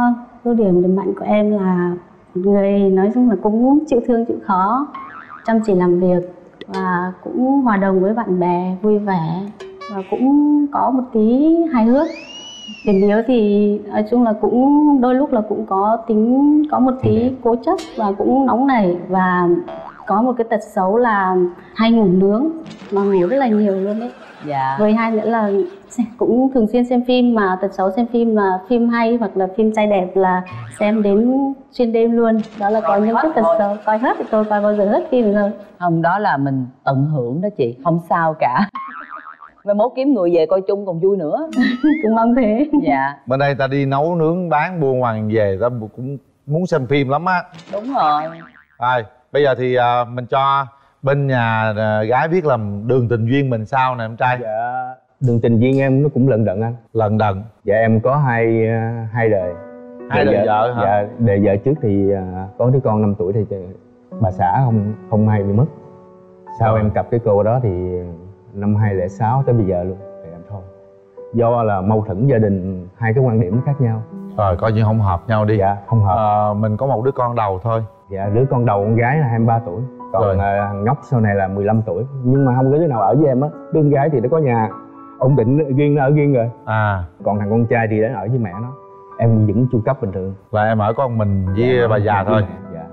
ưu điểm, điểm mạnh của em là người nói chung là cũng chịu thương, chịu khó, chăm chỉ làm việc và cũng hòa đồng với bạn bè, vui vẻ và cũng có một tí hài hước. Điểm yếu thì nói chung là cũng đôi lúc là cũng có tính, có một tí cố chấp và cũng nóng nảy, và có một cái tật xấu là hay ngủ nướng, mà ngủ rất là nhiều luôn đấy. Dạ. Với hai nữa là cũng thường xuyên xem phim, mà tật xấu xem phim là phim hay hoặc là phim trai đẹp là xem đến xuyên đêm luôn. Đó là có những cái tật xấu. Coi hết thì tôi coi bao giờ hết phim rồi. Không, đó là mình tận hưởng đó chị, không sao cả. Mai mốt kiếm người về coi chung còn vui nữa. Cũng mong thế. Dạ. Bên đây ta đi nấu nướng bán buôn hoàng về ta cũng muốn xem phim lắm á. Đúng rồi. Rồi, bây giờ thì uh, mình cho bên nhà uh, gái biết làm đường tình duyên mình sao nè em trai. Dạ. Đường tình duyên em nó cũng lận đận anh. Lận đận. Dạ, em có hai uh, hai đời. Hai đời, đời vợ hả? Dạ, đời vợ trước thì uh, có đứa con năm tuổi thì bà xã không không hay bị mất. Sau rồi. Em cặp cái cô đó thì năm hai không không sáu tới bây giờ luôn thì em thôi. Do là mâu thuẫn gia đình, hai cái quan điểm nó khác nhau. Rồi coi như không hợp nhau đi. Dạ không hợp. À, mình có một đứa con đầu thôi. Dạ đứa con đầu con gái là hai mươi ba tuổi. Còn thằng Ngốc sau này là mười lăm tuổi. Nhưng mà không có đứa nào ở với em á. Đứa con gái thì nó có nhà ổn định riêng, nó ở riêng rồi. À. Còn thằng con trai thì nó ở với mẹ nó. Em vẫn chu cấp bình thường. Là em ở con mình với dạ, bà già thôi. Dạ.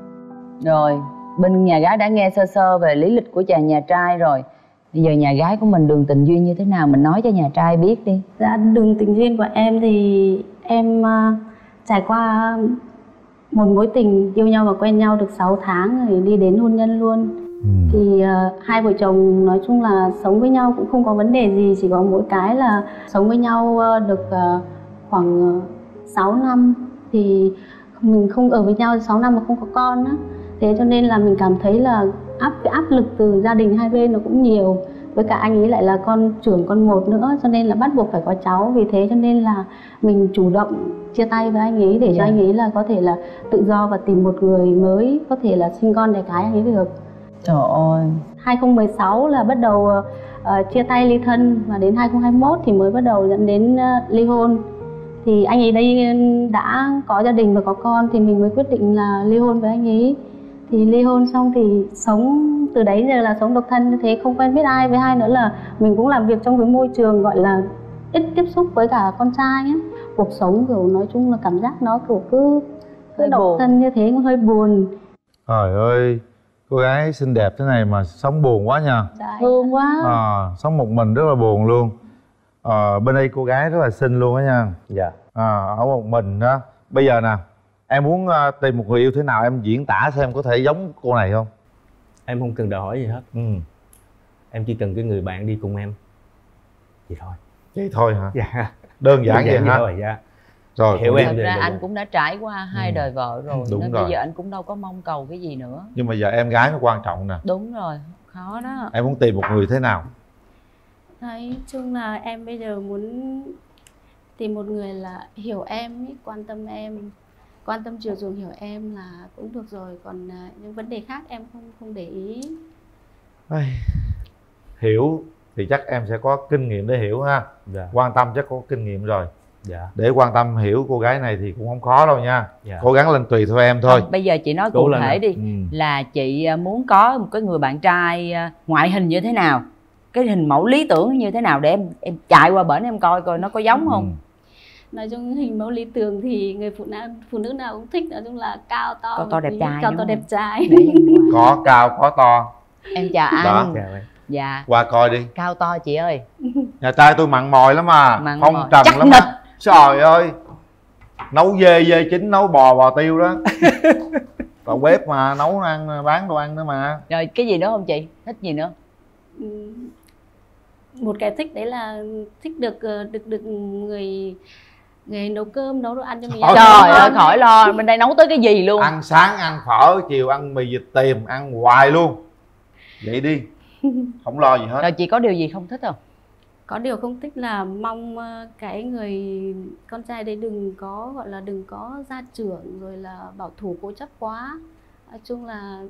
Rồi bên nhà gái đã nghe sơ sơ về lý lịch của chàng nhà trai rồi. Bây giờ nhà gái của mình đường tình duyên như thế nào mình nói cho nhà trai biết đi. Dạ đường tình duyên của em thì em uh, trải qua một mối tình yêu nhau và quen nhau được sáu tháng rồi đi đến hôn nhân luôn. Ừ. Thì uh, hai vợ chồng nói chung là sống với nhau cũng không có vấn đề gì, chỉ có mỗi cái là sống với nhau uh, được uh, khoảng uh, sáu năm thì mình không ở với nhau sáu năm mà không có con á. Thế cho nên là mình cảm thấy là áp cái áp lực từ gia đình hai bên nó cũng nhiều. Với cả anh ấy lại là con trưởng con một nữa, cho nên là bắt buộc phải có cháu. Vì thế cho nên là mình chủ động chia tay với anh ấy để yeah. cho anh ấy là có thể là tự do và tìm một người mới, có thể là sinh con đẻ cái anh ấy được. Trời ơi. Hai không một sáu là bắt đầu uh, chia tay ly thân và đến hai không hai mốt thì mới bắt đầu dẫn đến uh, ly hôn. Thì anh ấy đây đã có gia đình và có con thì mình mới quyết định là ly hôn với anh ấy. Thì ly hôn xong thì sống từ đấy giờ là sống độc thân như thế, không quen biết ai. Với hai nữa là mình cũng làm việc trong cái môi trường gọi là ít tiếp xúc với cả con trai ấy. Cuộc sống kiểu nói chung là cảm giác nó kiểu cứ, cứ độc buồn. Thân như thế cũng hơi buồn. Trời ơi, cô gái xinh đẹp thế này mà sống buồn quá nha. Đấy. Thương quá à, sống một mình rất là buồn luôn à. Bên đây cô gái rất là xinh luôn á nha. Dạ à, ở một mình đó. Bây giờ nè, em muốn tìm một người yêu thế nào em diễn tả xem có thể giống cô này không? Em không cần đòi hỏi gì hết. Ừ. Em chỉ cần cái người bạn đi cùng em. Vậy thôi. Vậy thôi hả? Dạ. Đơn giản, Đơn giản vậy hả? Rồi, dạ. Rồi, hiểu em. Thật ra anh cũng đã trải qua hai ừ. đời vợ rồi. Đúng nên rồi. Bây giờ anh cũng đâu có mong cầu cái gì nữa. Nhưng mà giờ em gái nó quan trọng nè. Đúng rồi, khó đó. Em muốn tìm một người thế nào? Nói chung là em bây giờ muốn tìm một người là hiểu em, quan tâm em, quan tâm chiều chuộng hiểu em là cũng được rồi, còn những vấn đề khác em không không để ý. Hiểu thì chắc em sẽ có kinh nghiệm để hiểu ha. Dạ. Quan tâm chắc có kinh nghiệm rồi. Dạ. Để quan tâm hiểu cô gái này thì cũng không khó đâu nha. Dạ. Cố gắng lên tùy theo em thôi. Không, bây giờ chị nói cụ thể đi. Ừ. Là chị muốn có một cái người bạn trai ngoại hình như thế nào, cái hình mẫu lý tưởng như thế nào để em em chạy qua bển em coi coi nó có giống không. Ừ. Nói chung hình mẫu lý tưởng thì người phụ nữ phụ nữ nào cũng thích, nói chung là cao to, có to đẹp trai, cao to đẹp trai. Có cao có to. Em chào anh. Đó. Dạ. Qua coi đi. Cao to chị ơi. Nhà trai tôi mặn mòi lắm à, mặn không mòi. Trần chắc lắm. Á. Trời ơi. Nấu dê dê chín, nấu bò bò tiêu đó. Còn bếp mà nấu ăn bán đồ ăn nữa mà. Rồi cái gì nữa không chị? Thích gì nữa? Một cái thích đấy là thích được được được người Người nấu cơm, nấu đồ ăn cho mình. Trời ơi, ơi khỏi lo, bên đây nấu tới cái gì luôn. Ăn sáng, ăn phở, chiều ăn mì vịt tiềm, ăn hoài luôn. Vậy đi, không lo gì hết. Rồi chị có điều gì không thích không? Có điều không thích là mong cái người con trai đấy đừng có gọi là đừng có gia trưởng, rồi là bảo thủ cố chấp quá. Nói chung là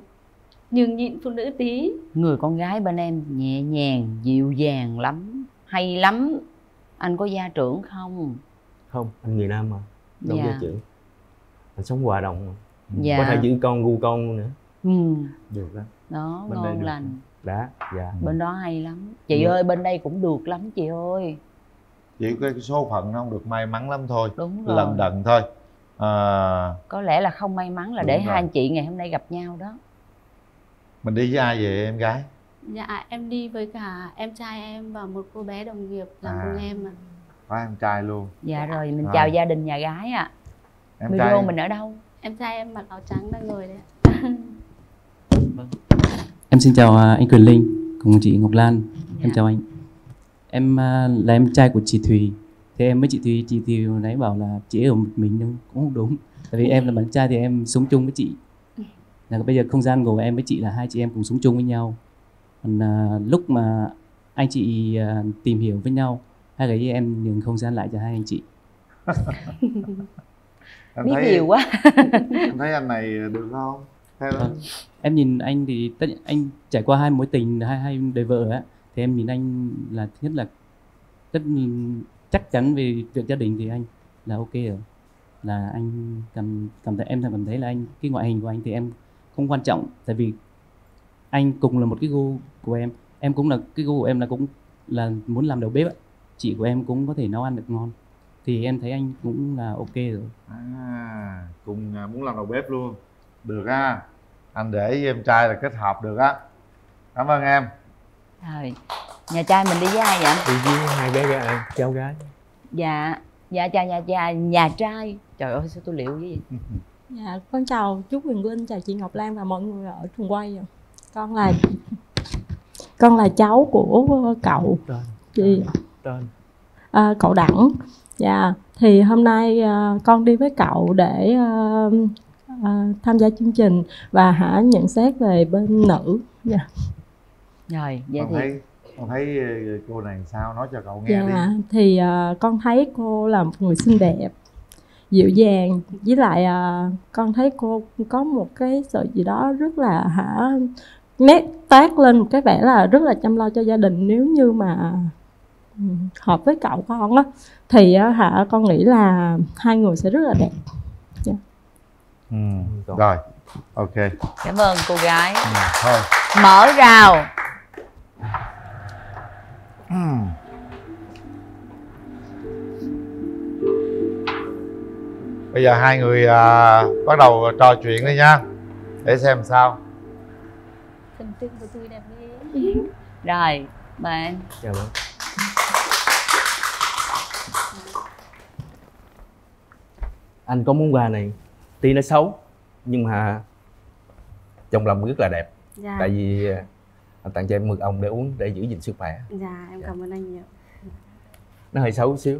nhường nhịn phụ nữ tí. Người con gái bên em nhẹ nhàng, dịu dàng lắm, hay lắm. Anh có gia trưởng không? Không, anh người Nam mà đâu. Dạ. Gia trưởng, anh sống hòa đồng mà. Dạ. Có thể giữ con gu con nữa. Ừ. Được đó, đó bên ngon lành đã. Dạ. Bên đó hay lắm chị. Dạ. Ơi bên đây cũng được lắm chị ơi, chỉ cái số phận nó không được may mắn lắm thôi. Đúng rồi, lần đận thôi à... Có lẽ là không may mắn là đúng để rồi. Hai anh chị ngày hôm nay gặp nhau đó. Mình đi với ai vậy em gái? Dạ em đi với cả em trai em và một cô bé đồng nghiệp làm à. Cùng em mà. Có em trai luôn. Dạ rồi, mình à. Chào gia đình nhà gái ạ. À. Video trai... mình ở đâu? Em trai em mặc áo trắng đang ngồi đấy ạ. Em xin chào anh Quyền Linh cùng chị Ngọc Lan. Dạ. Em chào anh. Em là em trai của chị Thùy. Thế em với chị Thùy, chị Thùy hồi nãy bảo là chị ở một mình nhưng cũng không đúng. Tại vì em là bạn trai thì em sống chung với chị. Là bây giờ không gian của em với chị là hai chị em cùng sống chung với nhau. Còn lúc mà anh chị tìm hiểu với nhau, hay là em nhường không gian lại cho hai anh chị. Biết nhiều quá. Em thấy anh này được không? Hay là... Em nhìn anh thì tất anh trải qua hai mối tình, hai hai đời vợ á, thì em nhìn anh là thứ nhất là rất chắc chắn về chuyện gia đình thì anh là ok rồi. là anh cảm cảm thấy em cảm thấy là anh cái ngoại hình của anh thì em không quan trọng, tại vì anh cùng là một cái gu của em, em cũng là cái gu của em là cũng là muốn làm đầu bếp ấy. Chị của em cũng có thể nấu ăn được ngon thì em thấy anh cũng là ok rồi. À, cùng muốn làm đầu bếp luôn được á, anh để em trai là kết hợp được á. Cảm ơn em. Rồi, nhà trai mình đi với ai vậy? Đi với hai bé gái, cháu gái. Dạ, dạ chào nhà nhà nhà trai. Trời ơi sao tôi liệu cái gì? Dạ, con chào chú Quyền Linh, chào chị Ngọc Lan và mọi người ở trường quay rồi. Con là con là cháu của cậu. Tên. Gì? Tên. À, cậu Đẳng. Dạ, thì hôm nay uh, con đi với cậu để uh, uh, tham gia chương trình và hả nhận xét về bên nữ. Dạ. Rồi, vậy con thì thấy, con thấy cô này sao, nói cho cậu nghe dạ, đi. Thì uh, con thấy cô là một người xinh đẹp, dịu dàng, với lại uh, con thấy cô có một cái sự gì đó rất là hả nét toát lên một cái vẻ là rất là chăm lo cho gia đình. Nếu như mà hợp với cậu con đó thì uh, hả con nghĩ là hai người sẽ rất là đẹp. Dạ. Ừ, rồi, ok. Cảm ơn cô gái. Ừ, thôi. Mở rào. Ừ. Bây giờ hai người à, bắt đầu trò chuyện đi nha, để xem sao. Tình tin của tôi đẹp đi. Rồi, bạn. Chào bạn. Anh có món quà này, tuy nó xấu nhưng mà trong lòng rất là đẹp. Dạ. Tại vì anh tặng cho em mực ong để uống để giữ gìn sức khỏe. Dạ, em dạ. Cảm ơn anh nhiều. Nó hơi xấu xíu,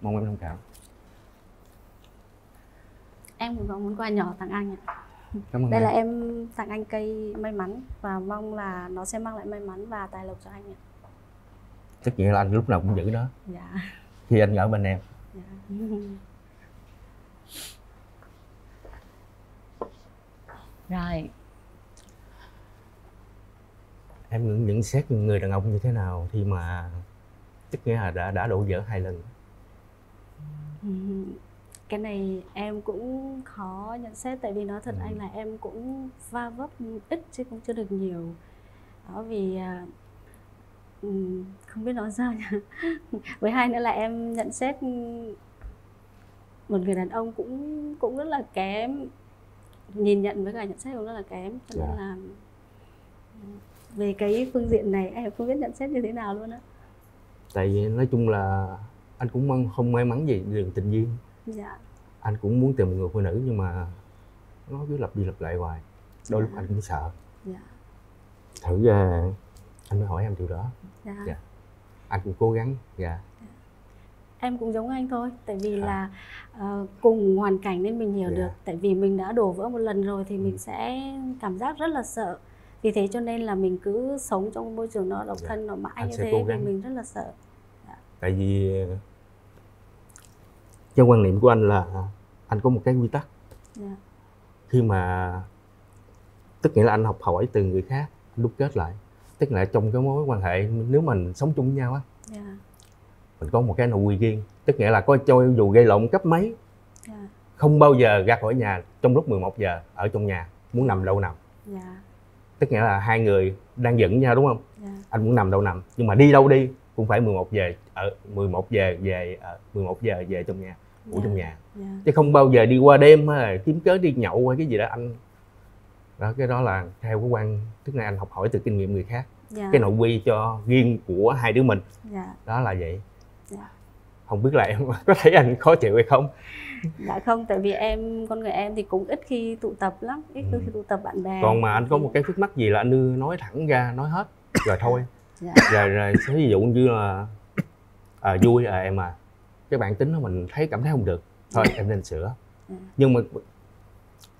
mong em thông cảm. Em cũng có món quà nhỏ tặng anh ạ. Cảm ơn. Đây em. Là em tặng anh cây may mắn và mong là nó sẽ mang lại may mắn và tài lộc cho anh ạ. Chắc nghĩa là anh lúc nào cũng giữ nó. Dạ. Khi anh ở bên em. Dạ. Rồi. Em nhận xét người đàn ông như thế nào thì mà tức nghĩa là đã đã đổ vỡ hai lần. Cái này em cũng khó nhận xét, tại vì nói thật ừ. anh là em cũng va vấp ít chứ cũng chưa được nhiều. Đó vì không biết nói sao nhỉ. Với hai nữa là em nhận xét một người đàn ông cũng cũng rất là kém, nhìn nhận với cả nhận xét cũng rất là kém, cho nên dạ. là về cái phương diện này em không biết nhận xét như thế nào luôn á. Tại vì nói chung là anh cũng không may mắn gì đường tình duyên. Dạ. Anh cũng muốn tìm một người phụ nữ nhưng mà nó cứ lặp đi lặp lại hoài. Đôi dạ. lúc anh cũng sợ. Dạ. Thử ra anh mới hỏi em điều đó. Dạ. dạ. Anh cũng cố gắng. Dạ. dạ. Em cũng giống anh thôi, tại vì à. là uh, cùng hoàn cảnh nên mình hiểu dạ. được. Tại vì mình đã đổ vỡ một lần rồi thì ừ. mình sẽ cảm giác rất là sợ. Vì thế cho nên là mình cứ sống trong môi trường nó độc dạ. thân nó mãi anh như thế thì mình rất là sợ. Dạ. Tại vì theo quan niệm của anh là anh có một cái quy tắc. Dạ. Khi mà tức nghĩa là anh học hỏi từ người khác, đúc kết lại. Tức là trong cái mối quan hệ nếu mình sống chung với nhau á, dạ. mình có một cái nội quy riêng. Tức nghĩa là coi cho dù gây lộn cấp mấy, dạ. không bao giờ ra khỏi nhà trong lúc mười một giờ ở trong nhà, muốn nằm đâu nằm. Dạ. Tức nghĩa là hai người đang giận nhau đúng không? Dạ. Anh muốn nằm đâu nằm, nhưng mà đi đâu đi cũng phải mười một giờ ở mười một giờ về ở mười một giờ về trong nhà, ngủ dạ. trong nhà. Dạ. Chứ không bao giờ đi qua đêm hay kiếm cớ đi nhậu hay cái gì đó anh. Đó cái đó là theo cái quan tức là anh học hỏi từ kinh nghiệm người khác. Dạ. Cái nội quy cho riêng của hai đứa mình. Dạ. Đó là vậy. Dạ. Không biết là em có thấy anh khó chịu hay không? Dạ không, tại vì em con người em thì cũng ít khi tụ tập lắm, ít ừ. khi tụ tập bạn bè. Còn mà anh có một cái khúc mắc gì là anh đưa nói thẳng ra, nói hết rồi thôi. Dạ. Rồi rồi ví dụ như là à, vui à em à, cái bản tính của mình thấy cảm thấy không được, thôi em nên sửa. Dạ. Nhưng mà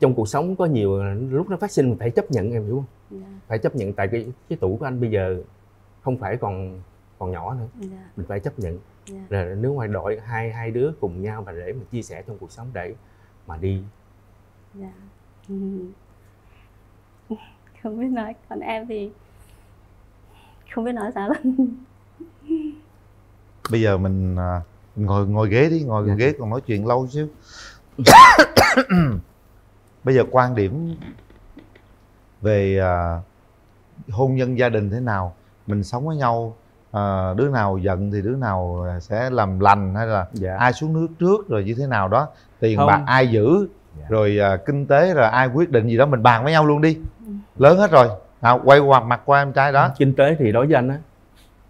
trong cuộc sống có nhiều lúc nó phát sinh mình phải chấp nhận em hiểu không? Dạ. Phải chấp nhận tại cái cái tuổi của anh bây giờ không phải còn còn nhỏ nữa, dạ. mình phải chấp nhận. Yeah. Rồi nếu ngoài đội hai hai đứa cùng nhau mà để mà chia sẻ trong cuộc sống để mà đi. Dạ. Yeah. Không biết nói, còn em thì không biết nói sao lắm. Bây giờ mình ngồi ngồi ghế đi, ngồi yeah. ghế còn nói chuyện lâu chứ. Bây giờ quan điểm về à, hôn nhân gia đình thế nào, mình sống với nhau à, đứa nào giận thì đứa nào sẽ làm lành, hay là dạ. ai xuống nước trước rồi như thế nào đó, tiền bạc ai giữ, dạ. rồi à, kinh tế rồi ai quyết định gì đó, mình bàn với nhau luôn đi, lớn hết rồi. Nào, quay qua mặt qua em trai đó. Kinh tế thì đối với anh á,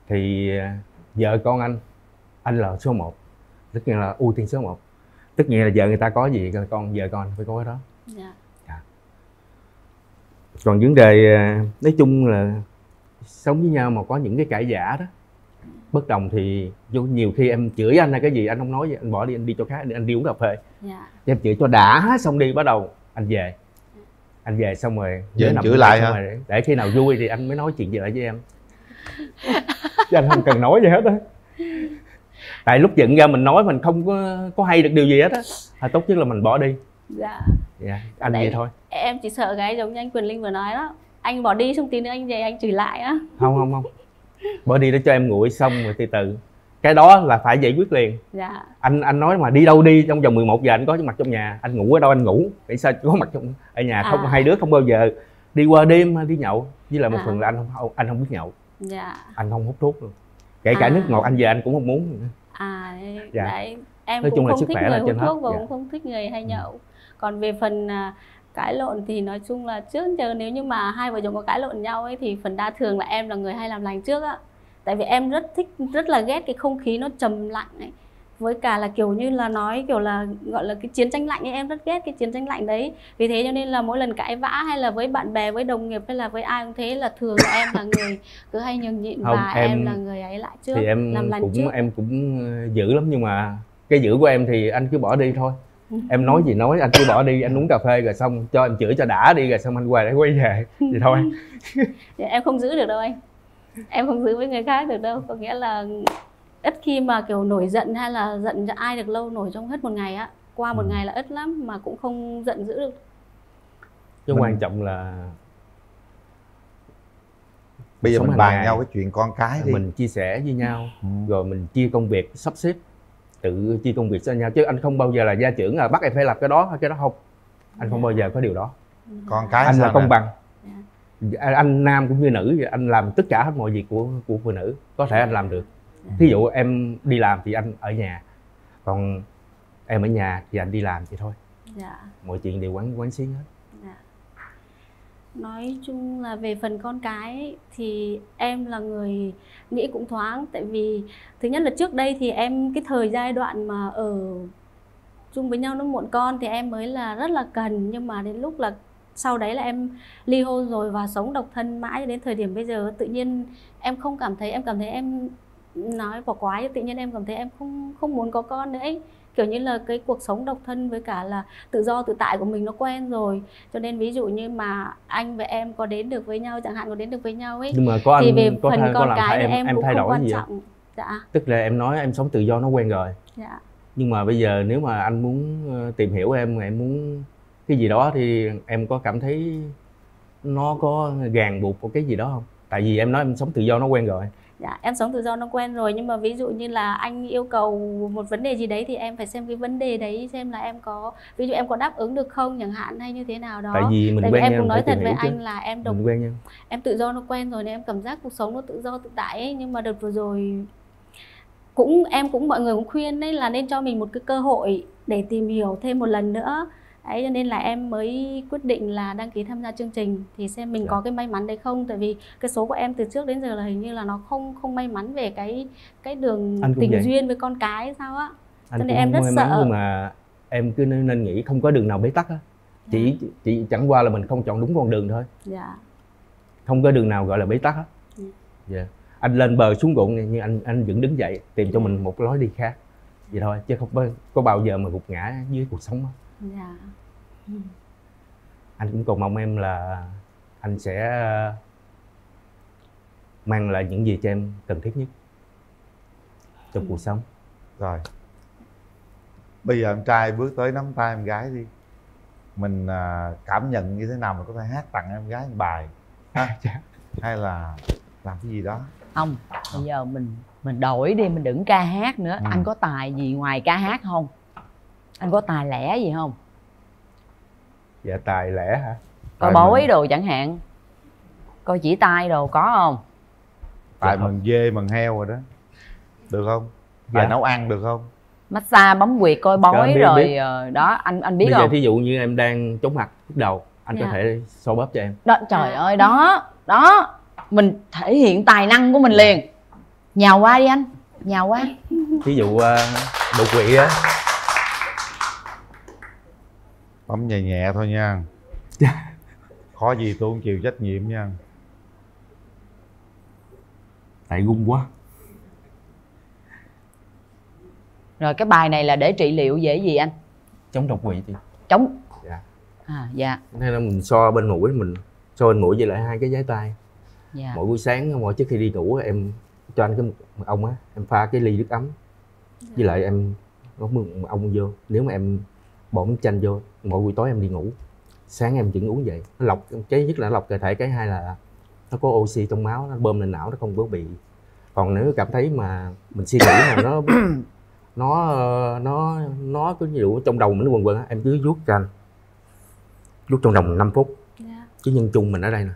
thì vợ con anh, anh là số một, tức nghĩa là ưu tiên số một, tức nghĩa là vợ người ta có gì con, vợ con phải có cái đó. Dạ. Dạ. Còn vấn đề nói chung là sống với nhau mà có những cái cãi vã đó, bất đồng thì nhiều khi em chửi anh hay cái gì anh không nói, anh bỏ đi, anh đi chỗ khác, anh đi uống cà phê. Dạ. Em chửi cho đã xong đi bắt đầu anh về. Anh về xong rồi để chửi lại hả? Để, để khi nào vui thì anh mới nói chuyện gì lại với em, chứ anh không cần nói gì hết á. Tại lúc giận ra mình nói mình không có, có hay được điều gì hết á, à, tốt nhất là mình bỏ đi. Dạ. Dạ, anh vậy thôi. Em chỉ sợ cái giống như anh Quyền Linh vừa nói đó, anh bỏ đi xong tí nữa anh về anh chửi lại á. Không không không, bỏ đi để cho em nguội xong rồi từ từ. Cái đó là phải giải quyết liền. Dạ. Anh anh nói mà đi đâu đi trong vòng mười một giờ anh có mặt trong nhà, anh ngủ ở đâu anh ngủ, tại sao có mặt trong ở nhà không? À. Hai đứa không bao giờ đi qua đêm hay đi nhậu, với lại một à. phần là anh không anh không biết nhậu. Dạ. Anh không hút thuốc luôn, kể cả à. nước ngọt anh về anh cũng không muốn. À đấy, dạ. đấy. Em nói cũng chung không là thích người hút thuốc và dạ. cũng không thích người hay nhậu. Ừ. Còn về phần cãi lộn thì nói chung là trước giờ nếu như mà hai vợ chồng có cãi lộn nhau ấy thì phần đa thường là em là người hay làm lành trước á. Tại vì em rất thích, rất là ghét cái không khí nó trầm lặng ấy. Với cả là kiểu như là nói kiểu là gọi là cái chiến tranh lạnh ấy, em rất ghét cái chiến tranh lạnh đấy. Vì thế cho nên là mỗi lần cãi vã hay là với bạn bè, với đồng nghiệp hay là với ai cũng thế, là thường là em là người cứ hay nhường nhịn không, và em, em là người ấy lại trước, thì em làm lành cũng, trước. Em cũng dữ lắm nhưng mà cái dữ của em thì anh cứ bỏ đi thôi. Em nói gì nói, anh cứ bỏ đi, anh uống cà phê rồi xong cho em chửi cho đã đi rồi xong anh quay lại quay về thì thôi. Em không giữ được đâu anh. Em không giữ với người khác được đâu, có nghĩa là ít khi mà kiểu nổi giận hay là giận cho ai được lâu, nổi trong hết một ngày á, qua một ừ. ngày là ít lắm mà cũng không giận dữ được. Cái mình... quan trọng là bây giờ mình bàn nhau cái chuyện con cái đi, mình chia sẻ với nhau, ừ. rồi mình chia công việc sắp xếp, tự chia công việc cho nhau, chứ anh không bao giờ là gia trưởng là bắt em phải làm cái đó hay cái đó không, anh không bao giờ có điều đó. Con cái anh là công bằng. Anh nam cũng như nữ, anh làm tất cả hết mọi việc của của phụ nữ, có thể anh làm được. Thí dụ em đi làm thì anh ở nhà, còn em ở nhà thì anh đi làm vậy thôi. Dạ. Mọi chuyện đều quán quán xuyến hết. Dạ. Nói chung là về phần con cái thì em là người nghĩ cũng thoáng. Tại vì thứ nhất là trước đây thì em cái thời giai đoạn mà ở chung với nhau nó muộn con thì em mới là rất là cần, nhưng mà đến lúc là sau đấy là em ly hôn rồi và sống độc thân mãi đến thời điểm bây giờ, tự nhiên em không cảm thấy, em cảm thấy em nói bỏ quá, tự nhiên em cảm thấy em không không muốn có con nữa ấy. Kiểu như là cái cuộc sống độc thân với cả là tự do tự tại của mình nó quen rồi, cho nên ví dụ như mà anh và em có đến được với nhau chẳng hạn, có đến được với nhau ấy, nhưng mà có anh, thì về có phần thay, con có cái em, em, em cũng thay không quan gì trọng. Dạ. Tức là em nói em sống tự do nó quen rồi. Dạ. Nhưng mà bây giờ nếu mà anh muốn tìm hiểu em, em muốn cái gì đó thì em có cảm thấy nó có ràng buộc của cái gì đó không? Tại vì em nói em sống tự do nó quen rồi. Dạ, em sống tự do nó quen rồi, nhưng mà ví dụ như là anh yêu cầu một vấn đề gì đấy thì em phải xem cái vấn đề đấy xem là em có, ví dụ em có đáp ứng được không chẳng hạn, hay như thế nào đó. Tại vì mình tại quen em nhau, cũng nói thật với chứ. Anh là em đồng quen nhau. Em tự do nó quen rồi nên em cảm giác cuộc sống nó tự do tự tại ấy, nhưng mà đợt vừa rồi cũng em cũng mọi người cũng khuyên đấy là nên cho mình một cái cơ hội để tìm hiểu thêm một lần nữa. Đấy, cho nên là em mới quyết định là đăng ký tham gia chương trình thì xem mình dạ. có cái may mắn đấy không, tại vì cái số của em từ trước đến giờ là hình như là nó không không may mắn về cái cái đường tình vậy. Duyên với con cái hay sao á, cho nên em rất sợ. Nhưng mà em cứ nên nghĩ không có đường nào bế tắc á, chỉ dạ. chỉ chẳng qua là mình không chọn đúng con đường thôi. Dạ. Không có đường nào gọi là bế tắc á. Dạ. Dạ. Anh lên bờ xuống ruộng nhưng anh anh vẫn đứng dậy tìm cho mình một lối đi khác vậy thôi, chứ không có, có bao giờ mà gục ngã dưới cuộc sống đó. Dạ. Anh cũng còn mong em là anh sẽ mang lại những gì cho em cần thiết nhất trong cuộc sống. Rồi. Bây giờ em trai bước tới nắm tay em gái đi. Mình cảm nhận như thế nào mình có thể hát tặng em gái một bài ha? Hay là làm cái gì đó? Không, bây giờ mình mình đổi đi, mình đừng ca hát nữa. Ừ. Anh có tài gì ngoài ca hát không? Anh có tài lẻ gì không? Dạ tài lẻ hả? Coi bói mình... đồ chẳng hạn. Coi chỉ tay đồ có không? Tài dạ. Mần dê mần heo rồi đó. Được không? Tài dạ. Nấu ăn được không? Massage bấm huyệt coi bói biết, rồi biết. Đó anh anh biết bây không? Giờ thí dụ như em đang chóng mặt nhức đầu, anh dạ. Có thể xô bóp cho em. Đó trời à. Ơi đó, đó. Mình thể hiện tài năng của mình liền. Nhào qua đi anh, nhào qua. Thí dụ đột quỵ á. Bấm nhẹ nhẹ thôi nha. Khó gì tôi không chịu trách nhiệm nha. Tại gung quá. Rồi cái bài này là để trị liệu về gì anh? Chống độc quỵ thì chống. Dạ. À dạ. Hay là mình so bên mũi, mình so bên mũi với lại hai cái giái tay. Dạ. Mỗi buổi sáng, mỗi trước khi đi ngủ em cho anh cái mật ong á, em pha cái ly nước ấm. Dạ. Với lại em gói mật ong vô, nếu mà em bỏ miếng chanh vô, mỗi buổi tối em đi ngủ. Sáng em chỉ uống vậy, nó lọc cái nhất là lọc cơ thể, cái hai là nó có oxy trong máu, nó bơm lên não, nó không có bị. Còn nếu cảm thấy mà mình suy nghĩ mà nó nó nó nó có ví dụ trong đầu mình nó quần quần, em cứ vuốt cho anh, vuốt trong vòng năm phút. Yeah. Cái nhân chung mình ở đây nè,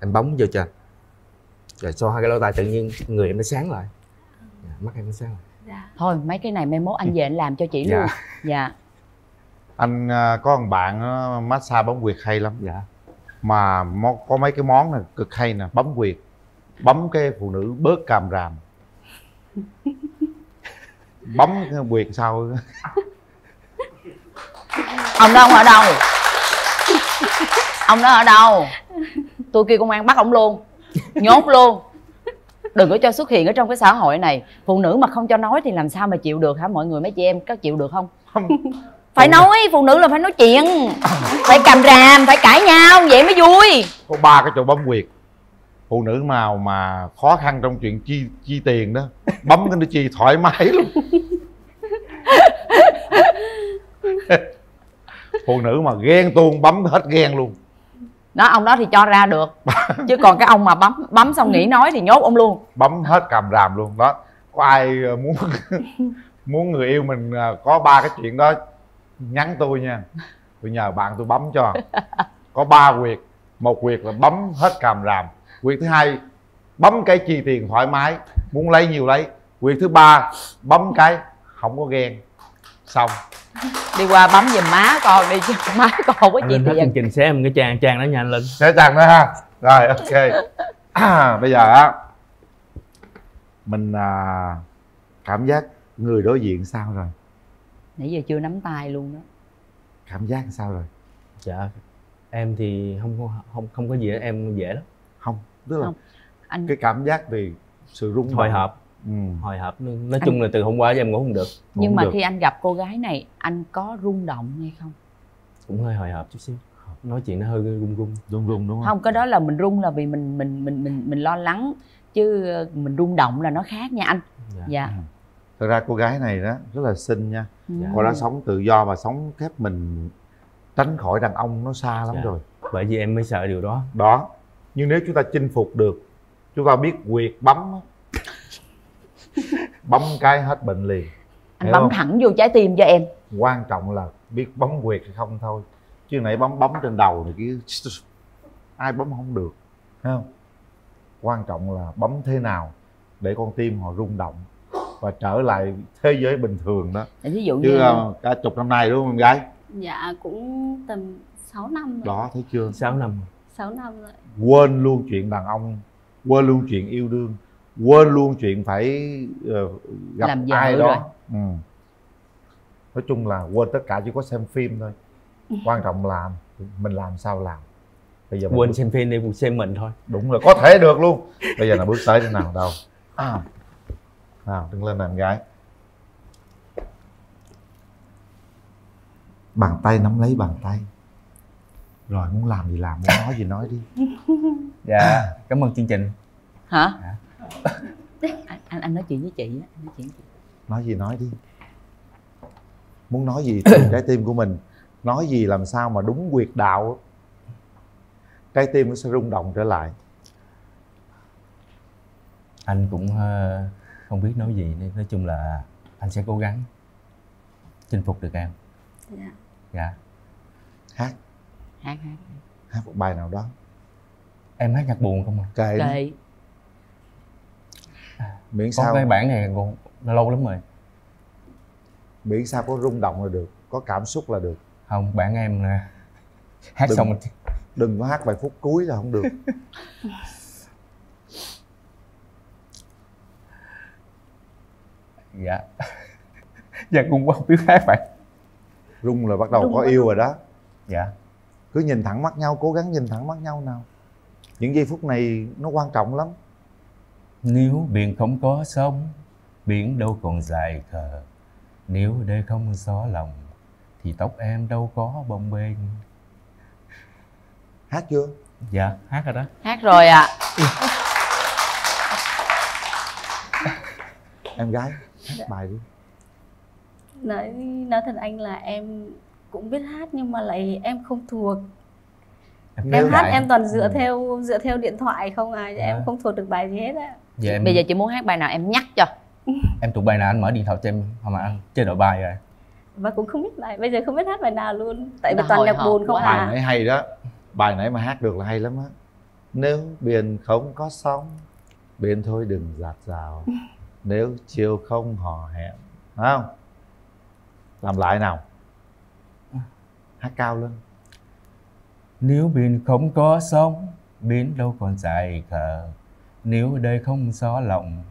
em bóng vô cho anh, rồi so hai cái lỗ tai tự nhiên người em nó sáng lại, mắt em nó sáng lại. Yeah. Thôi mấy cái này mai mốt anh về anh làm cho chị luôn. Yeah. Dạ. Anh có một bạn massage bấm huyệt hay lắm. Dạ. Mà có mấy cái món này cực hay nè, bấm huyệt, bấm cái phụ nữ bớt càm ràm. Bấm cái huyệt sao? Ông đó ông ở đâu? Ông đó ở đâu? Tôi kêu công an bắt ông luôn, nhốt luôn. Đừng có cho xuất hiện ở trong cái xã hội này. Phụ nữ mà không cho nói thì làm sao mà chịu được hả mọi người? Mấy chị em có chịu được không? Không. Phải nói, phụ nữ là phải nói chuyện, phải càm ràm, phải cãi nhau, vậy mới vui. Có ba cái chỗ bấm huyệt. Phụ nữ nào mà khó khăn trong chuyện chi chi tiền đó, bấm cái nó chi thoải mái luôn. Phụ nữ mà ghen tuông bấm hết ghen luôn. Đó, ông đó thì cho ra được. Chứ còn cái ông mà bấm bấm xong nghĩ nói thì nhốt ông luôn. Bấm hết càm ràm luôn đó. Có ai muốn muốn người yêu mình có ba cái chuyện đó, nhắn tôi nha, tôi nhờ bạn tôi bấm cho. Có ba huyệt, một huyệt là bấm hết càm ràm, huyệt thứ hai bấm cái chi tiền thoải mái, muốn lấy nhiều lấy, huyệt thứ ba bấm cái không có ghen. Xong đi qua bấm giùm má con đi chứ má con có chi tiền. Chương trình xé em cái trang trang đó nha anh Linh, xé trang đó ha. Rồi ok. À, bây giờ á mình à, cảm giác người đối diện sao rồi? Nãy giờ chưa nắm tay luôn đó. Cảm giác sao rồi? Dạ em thì không không không có gì đó, em dễ lắm. Không, tức là không. Anh... cái cảm giác về sự rung hồi hộp. Ừ. Hồi hộp nói anh... chung là từ hôm qua giờ em ngủ không được. Ngủ nhưng không mà được. Khi anh gặp cô gái này anh có rung động hay không? Cũng hơi hồi hộp chút xíu, nói chuyện nó hơi rung rung rung rung đúng không? Không, cái đó là mình rung là vì mình mình mình mình mình lo lắng, chứ mình rung động là nó khác nha anh. Dạ. Dạ. Ừ. Thật ra cô gái này đó rất là xinh nha. Dạ. Cô đã sống tự do và sống khép mình, tránh khỏi đàn ông nó xa lắm. Dạ. Rồi bởi vì em mới sợ điều đó đó. Nhưng nếu chúng ta chinh phục được, chúng ta biết quyệt bấm bấm cái hết bệnh liền. Anh hiểu bấm không? Thẳng vô trái tim cho em, quan trọng là biết bấm quyệt hay không thôi, chứ nãy bấm bấm trên đầu thì cái ai bấm không được, thấy không? Quan trọng là bấm thế nào để con tim họ rung động và trở lại thế giới bình thường đó. Ví dụ chứ như cả chục năm nay đúng không em gái? Dạ cũng tầm sáu năm rồi. Đó thấy chưa? sáu năm. sáu năm rồi. Quên luôn chuyện đàn ông, quên luôn chuyện yêu đương, quên luôn chuyện phải uh, gặp làm ai đó. Rồi. Ừ. Nói chung là quên tất cả, chỉ có xem phim thôi. Quan trọng là mình làm sao làm. Bây giờ quên bước... xem phim đi, mình xem mình thôi. Đúng rồi, có thể được luôn. Bây giờ là bước tới thế nào đâu. À. Nào, đứng lên nè em gái. Bàn tay nắm lấy bàn tay. Rồi muốn làm gì làm, muốn nói gì nói đi. Dạ, cảm ơn chương trình. Hả? Dạ. Anh, anh, anh nói chuyện với chị á, nói chuyện với chị. Nói gì nói đi. Muốn nói gì từ trái tim của mình. Nói gì làm sao mà đúng quyệt đạo, trái tim nó sẽ rung động trở lại. Anh cũng... Uh... không biết nói gì nên nói chung là anh sẽ cố gắng chinh phục được em. Dạ. Dạ. Hát. Hát hát. Hát một bài nào đó. Em hát nhạc buồn không à? Kệ. Kệ. Miễn sao cái bản này còn lâu lắm rồi. Miễn sao có rung động là được, có cảm xúc là được. Không, bản em nè. Hát đừng, xong đừng có hát vài phút cuối là không được. Dạ. Dạ cũng không biết hát bạn. Rung là bắt đầu đúng có yêu rồi đó. Dạ. Cứ nhìn thẳng mắt nhau, cố gắng nhìn thẳng mắt nhau nào. Những giây phút này nó quan trọng lắm. Nếu biển không có sông, biển đâu còn dài khờ. Nếu đây không gió lòng, thì tóc em đâu có bồng bềnh. Hát chưa? Dạ, hát rồi đó. Hát rồi ạ. À. Em gái, hát dạ. bài đi. Nói, nói thật anh là em cũng biết hát nhưng mà lại em không thuộc. Em, em hát lại... em toàn dựa ừ. theo dựa theo điện thoại không à, dạ. em không thuộc được bài gì hết á. Dạ, em... Bây giờ chị muốn hát bài nào em nhắc cho. Em thuộc bài nào anh mở điện thoại cho em, mà anh chơi đổi bài rồi. Và cũng không biết bài, bây giờ không biết hát bài nào luôn. Tại vì toàn nhạc buồn không à. Bài nãy hay đó, bài nãy mà hát được là hay lắm á. Nếu biển không có sóng, biển thôi đừng dạt dào. Nếu chiều không hò hẹn, phải không? Làm lại nào. Hát cao lên. Nếu biển không có sóng, biển đâu còn dài khờ. Nếu đây không gió lộng,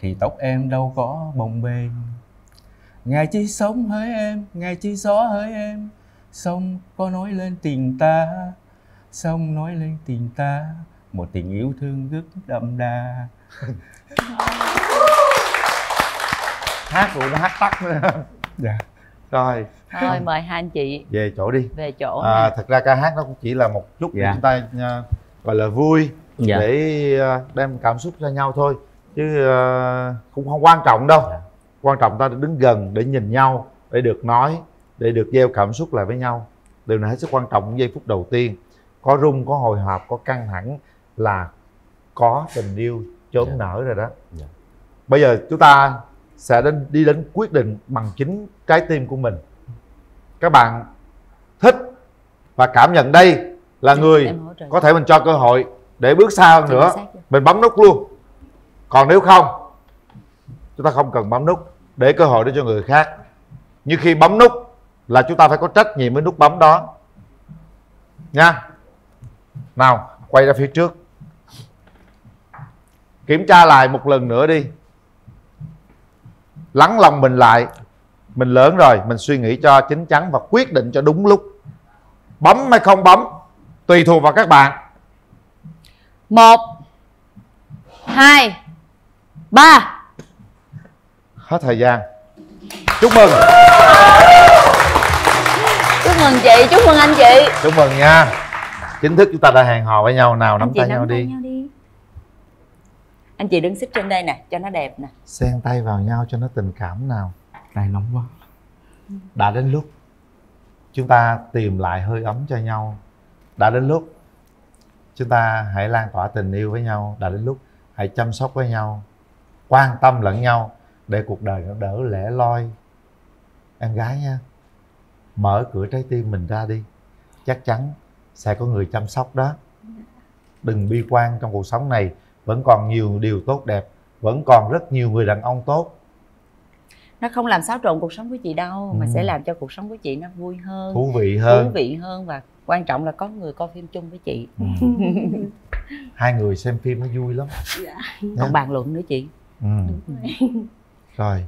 thì tóc em đâu có bồng bềnh. Ngày chỉ sống hỡi em, ngày chỉ gió hỡi em. Sông có nói lên tình ta, sông nói lên tình ta. Một tình yêu thương rất đậm đà. Hát rồi nó hát tắt nữa. Dạ. Rồi. Thôi mời hai anh chị về chỗ đi. Về chỗ. À, thật ra ca hát nó cũng chỉ là một chút dạ. để chúng ta uh, gọi là vui dạ. để uh, đem cảm xúc ra nhau thôi, chứ uh, cũng không quan trọng đâu. Dạ. Quan trọng ta đứng gần để nhìn nhau, để được nói, để được gieo cảm xúc lại với nhau. Điều này hết sức quan trọng giây phút đầu tiên. Có rung, có hồi hộp, có căng thẳng là có tình yêu chớm dạ. nở rồi đó. Dạ. Bây giờ chúng ta sẽ đến, đi đến quyết định bằng chính trái tim của mình. Các bạn thích và cảm nhận đây là người có thể mình cho cơ hội để bước xa hơn nữa. Mình bấm nút luôn. Còn nếu không, chúng ta không cần bấm nút, để cơ hội để cho người khác. Nhưng khi bấm nút là chúng ta phải có trách nhiệm với nút bấm đó. Nha. Nào, quay ra phía trước. Kiểm tra lại một lần nữa đi. Lắng lòng mình lại. Mình lớn rồi, mình suy nghĩ cho chín chắn và quyết định cho đúng lúc. Bấm hay không bấm tùy thuộc vào các bạn. Một hai ba. Hết thời gian. Chúc mừng. Chúc mừng chị, chúc mừng anh chị. Chúc mừng nha. Chính thức chúng ta đã hẹn hò với nhau. Nào, nắm tay nhau đi. Anh chị đứng xích trên đây nè, cho nó đẹp nè. Xen tay vào nhau cho nó tình cảm nào. Tay nóng quá. Đã đến lúc chúng ta tìm lại hơi ấm cho nhau. Đã đến lúc chúng ta hãy lan tỏa tình yêu với nhau. Đã đến lúc hãy chăm sóc với nhau, quan tâm lẫn nhau, để cuộc đời nó đỡ lẻ loi. Em gái nha, mở cửa trái tim mình ra đi. Chắc chắn sẽ có người chăm sóc đó. Đừng bi quan trong cuộc sống này. Vẫn còn nhiều điều tốt đẹp. Vẫn còn rất nhiều người đàn ông tốt. Nó không làm xáo trộn cuộc sống của chị đâu. Mà ừ. sẽ làm cho cuộc sống của chị nó vui hơn, thú vị hơn. Thú vị hơn. Và quan trọng là có người coi phim chung với chị. ừ. Hai người xem phim nó vui lắm. Dạ. Còn bàn luận nữa chị. ừ. Rồi. Rồi.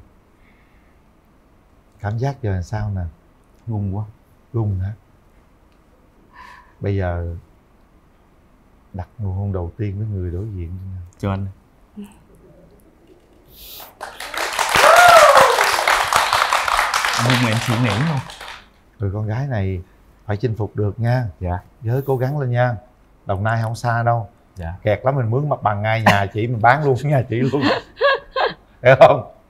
Cảm giác giờ là sao nè? Run quá. Run hả? Bây giờ đặt nụ hôn đầu tiên với người đối diện cho anh. Nhưng mà em chịu nể không? Người con gái này phải chinh phục được nha. Dạ. Giới cố gắng lên nha. Đồng Nai không xa đâu. Dạ. Kẹt lắm mình mướn mặt bằng ngay nhà chị, mình bán luôn nhà chị luôn. Hiểu không?